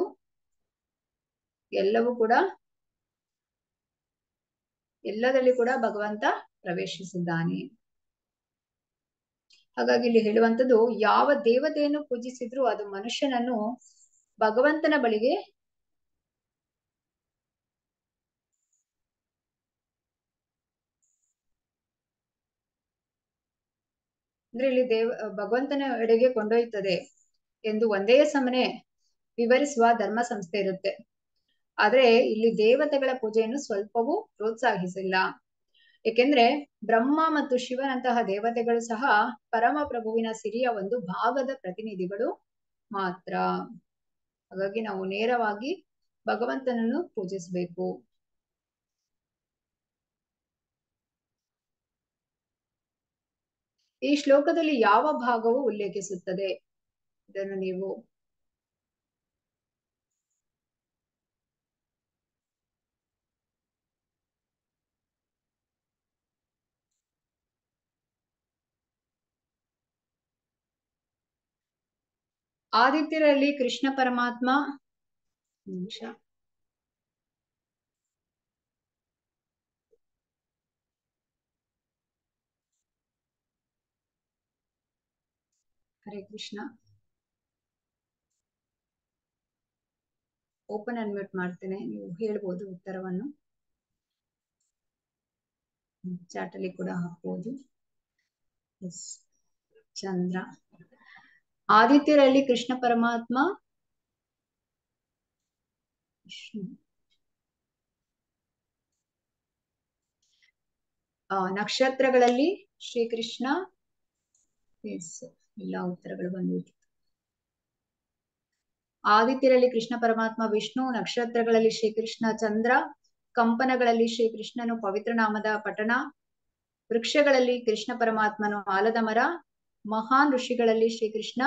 ಎಲ್ಲವೂ ಕೂಡ, ಎಲ್ಲದಲ್ಲಿ ಕೂಡ ಭಗವಂತ ಪ್ರವೇಶಿಸಿದ್ದಾನೆ. ಹಾಗಾಗಿ ಇಲ್ಲಿ ಹೇಳುವಂಥದ್ದು, ಯಾವ ದೇವತೆಯನ್ನು ಪೂಜಿಸಿದ್ರು ಅದು ಮನುಷ್ಯನನ್ನು ಭಗವಂತನ ಬಳಿಗೆ ಅಂದ್ರೆ ಇಲ್ಲಿ ದೇವ ಭಗವಂತನ ಎಡೆಗೆ ಕೊಂಡೊಯ್ಯುತ್ತದೆ ಎಂದು ಒಂದೇ ಸಮನೆ ವಿವರಿಸುವ ಧರ್ಮ ಸಂಸ್ಥೆ ಇರುತ್ತೆ. ಆದ್ರೆ ಇಲ್ಲಿ ದೇವತೆಗಳ ಪೂಜೆಯನ್ನು ಸ್ವಲ್ಪವೂ ಪ್ರೋತ್ಸಾಹಿಸಿಲ್ಲ. ಏಕೆಂದ್ರೆ ಬ್ರಹ್ಮ ಮತ್ತು ಶಿವನಂತಹ ದೇವತೆಗಳು ಸಹ ಪರಮ ಪ್ರಭುವಿನ ಸಿರಿಯ ಒಂದು ಭಾಗದ ಪ್ರತಿನಿಧಿಗಳು ಮಾತ್ರ. ಹಾಗಾಗಿ ನಾವು ನೇರವಾಗಿ ಭಗವಂತನನ್ನು ಪೂಜಿಸಬೇಕು. ಈ ಶ್ಲೋಕದಲ್ಲಿ ಯಾವ ಭಾಗವು ಉಲ್ಲೇಖಿಸುತ್ತದೆ ಇದನ್ನು ನೀವು ಆದಿತ್ಯರಲ್ಲಿ ಕೃಷ್ಣ ಪರಮಾತ್ಮ ನಿಮಿಷ ಹರೇ ಕೃಷ್ಣ ಓಪನ್ ಅನ್ಮ್ಯೂಟ್ ಮಾಡ್ತೇನೆ, ನೀವು ಹೇಳ್ಬೋದು ಉತ್ತರವನ್ನು, ಚಾಟ್ ಅಲ್ಲಿ ಕೂಡ ಹಾಕಬಹುದು. ಎಸ್ ಚಂದ್ರ ಆದಿತ್ಯರಲ್ಲಿ ಕೃಷ್ಣ ಪರಮಾತ್ಮ ನಕ್ಷತ್ರಗಳಲ್ಲಿ ಶ್ರೀಕೃಷ್ಣ. ಎಸ್ ಎಲ್ಲಾ ಉತ್ತರಗಳು ಬಂದಿತ್ತು. ಆದಿತ್ಯರಲ್ಲಿ ಕೃಷ್ಣ ಪರಮಾತ್ಮ ವಿಷ್ಣು, ನಕ್ಷತ್ರಗಳಲ್ಲಿ ಶ್ರೀಕೃಷ್ಣ ಚಂದ್ರ, ಕಂಪನಗಳಲ್ಲಿ ಶ್ರೀಕೃಷ್ಣನು ಪವಿತ್ರ ನಾಮದ ಪಠಣ, ವೃಕ್ಷಗಳಲ್ಲಿ ಕೃಷ್ಣ ಪರಮಾತ್ಮನು ಆಲದ ಮರ, ಮಹಾನ್ ಋಷಿಗಳಲ್ಲಿ ಶ್ರೀಕೃಷ್ಣ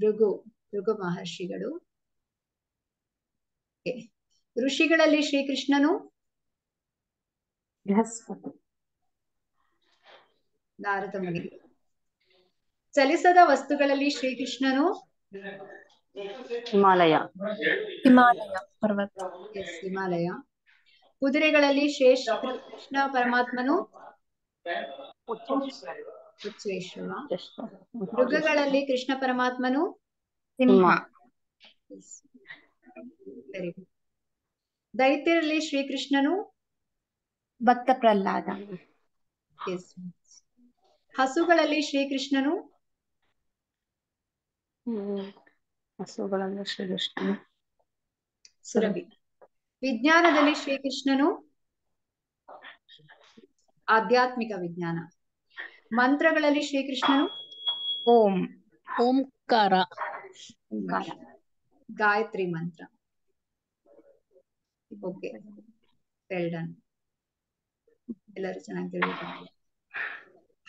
ಭೃಗು ಭೃಗು ಮಹರ್ಷಿಗಳು, ಋಷಿಗಳಲ್ಲಿ ಶ್ರೀಕೃಷ್ಣನು ನಾರದ ಮುನಿ, ಚಲಿಸದ ವಸ್ತುಗಳಲ್ಲಿ ಶ್ರೀಕೃಷ್ಣನು ಹಿಮಾಲಯ ಹಿಮಾಲಯ ಪರ್ವತ ಹಿಮಾಲಯ, ಕುದುರೆಗಳಲ್ಲಿ ಶ್ರೇಷ್ಠ ಕೃಷ್ಣ ಪರಮಾತ್ಮನು ಉಚ್ಚೇಶ್ವರ, ಮೃಗಗಳಲ್ಲಿ ಕೃಷ್ಣ ಪರಮಾತ್ಮನು ಸಿಂಹ. ದೈತ್ಯರಲ್ಲಿ ಶ್ರೀಕೃಷ್ಣನು ಭಕ್ತ ಪ್ರಹ್ಲಾದ, ಹಸುಗಳಲ್ಲಿ ಶ್ರೀಕೃಷ್ಣನು ಹಸುಗಳಲ್ಲಿ ಶ್ರೀಕೃಷ್ಣ ಸುರಭಿ, ವಿಜ್ಞಾನದಲ್ಲಿ ಶ್ರೀಕೃಷ್ಣನು ಆಧ್ಯಾತ್ಮಿಕ ವಿಜ್ಞಾನ, ಮಂತ್ರಗಳಲ್ಲಿ ಶ್ರೀಕೃಷ್ಣನು ಓಂ ಓಂಕಾರ ಗಾಯತ್ರಿ ಮಂತ್ರ. ಓಕೆ ವೆಲ್ ಡನ್, ಎಲ್ಲರೂ ಚೆನ್ನಾಗಿ ತಿಳಿದಿದ್ದಾರೆ.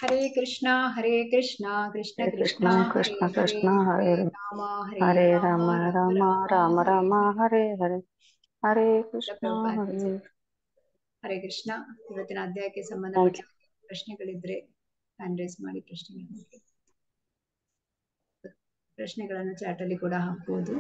ಹರೇ ಕೃಷ್ಣ ಹರೇ ಕೃಷ್ಣ ಕೃಷ್ಣ ಕೃಷ್ಣ ಕೃಷ್ಣ ಕೃಷ್ಣ ಹರೇ ರಾಮ ಹರೇ ರಾಮ ರಾಮ ರಾಮ ರಾಮ ಹರೇ ಹರೇ ಹರೇ ಕೃಷ್ಣ ಹರೇ ಹರೇ ಕೃಷ್ಣ. ಇವತ್ತಿನ ಅಧ್ಯಾಯಕ್ಕೆ ಸಂಬಂಧಪಟ್ಟ ಪ್ರಶ್ನೆಗಳಿದ್ರೆ ಹ್ಯಾಂಡ್ ರೈಸ್ ಮಾಡಿ ಪ್ರಶ್ನೆಗಳನ್ನು ಪ್ರಶ್ನೆಗಳನ್ನು ಚಾಟ್ ಅಲ್ಲಿ ಕೂಡ ಹಾಕಬಹುದು.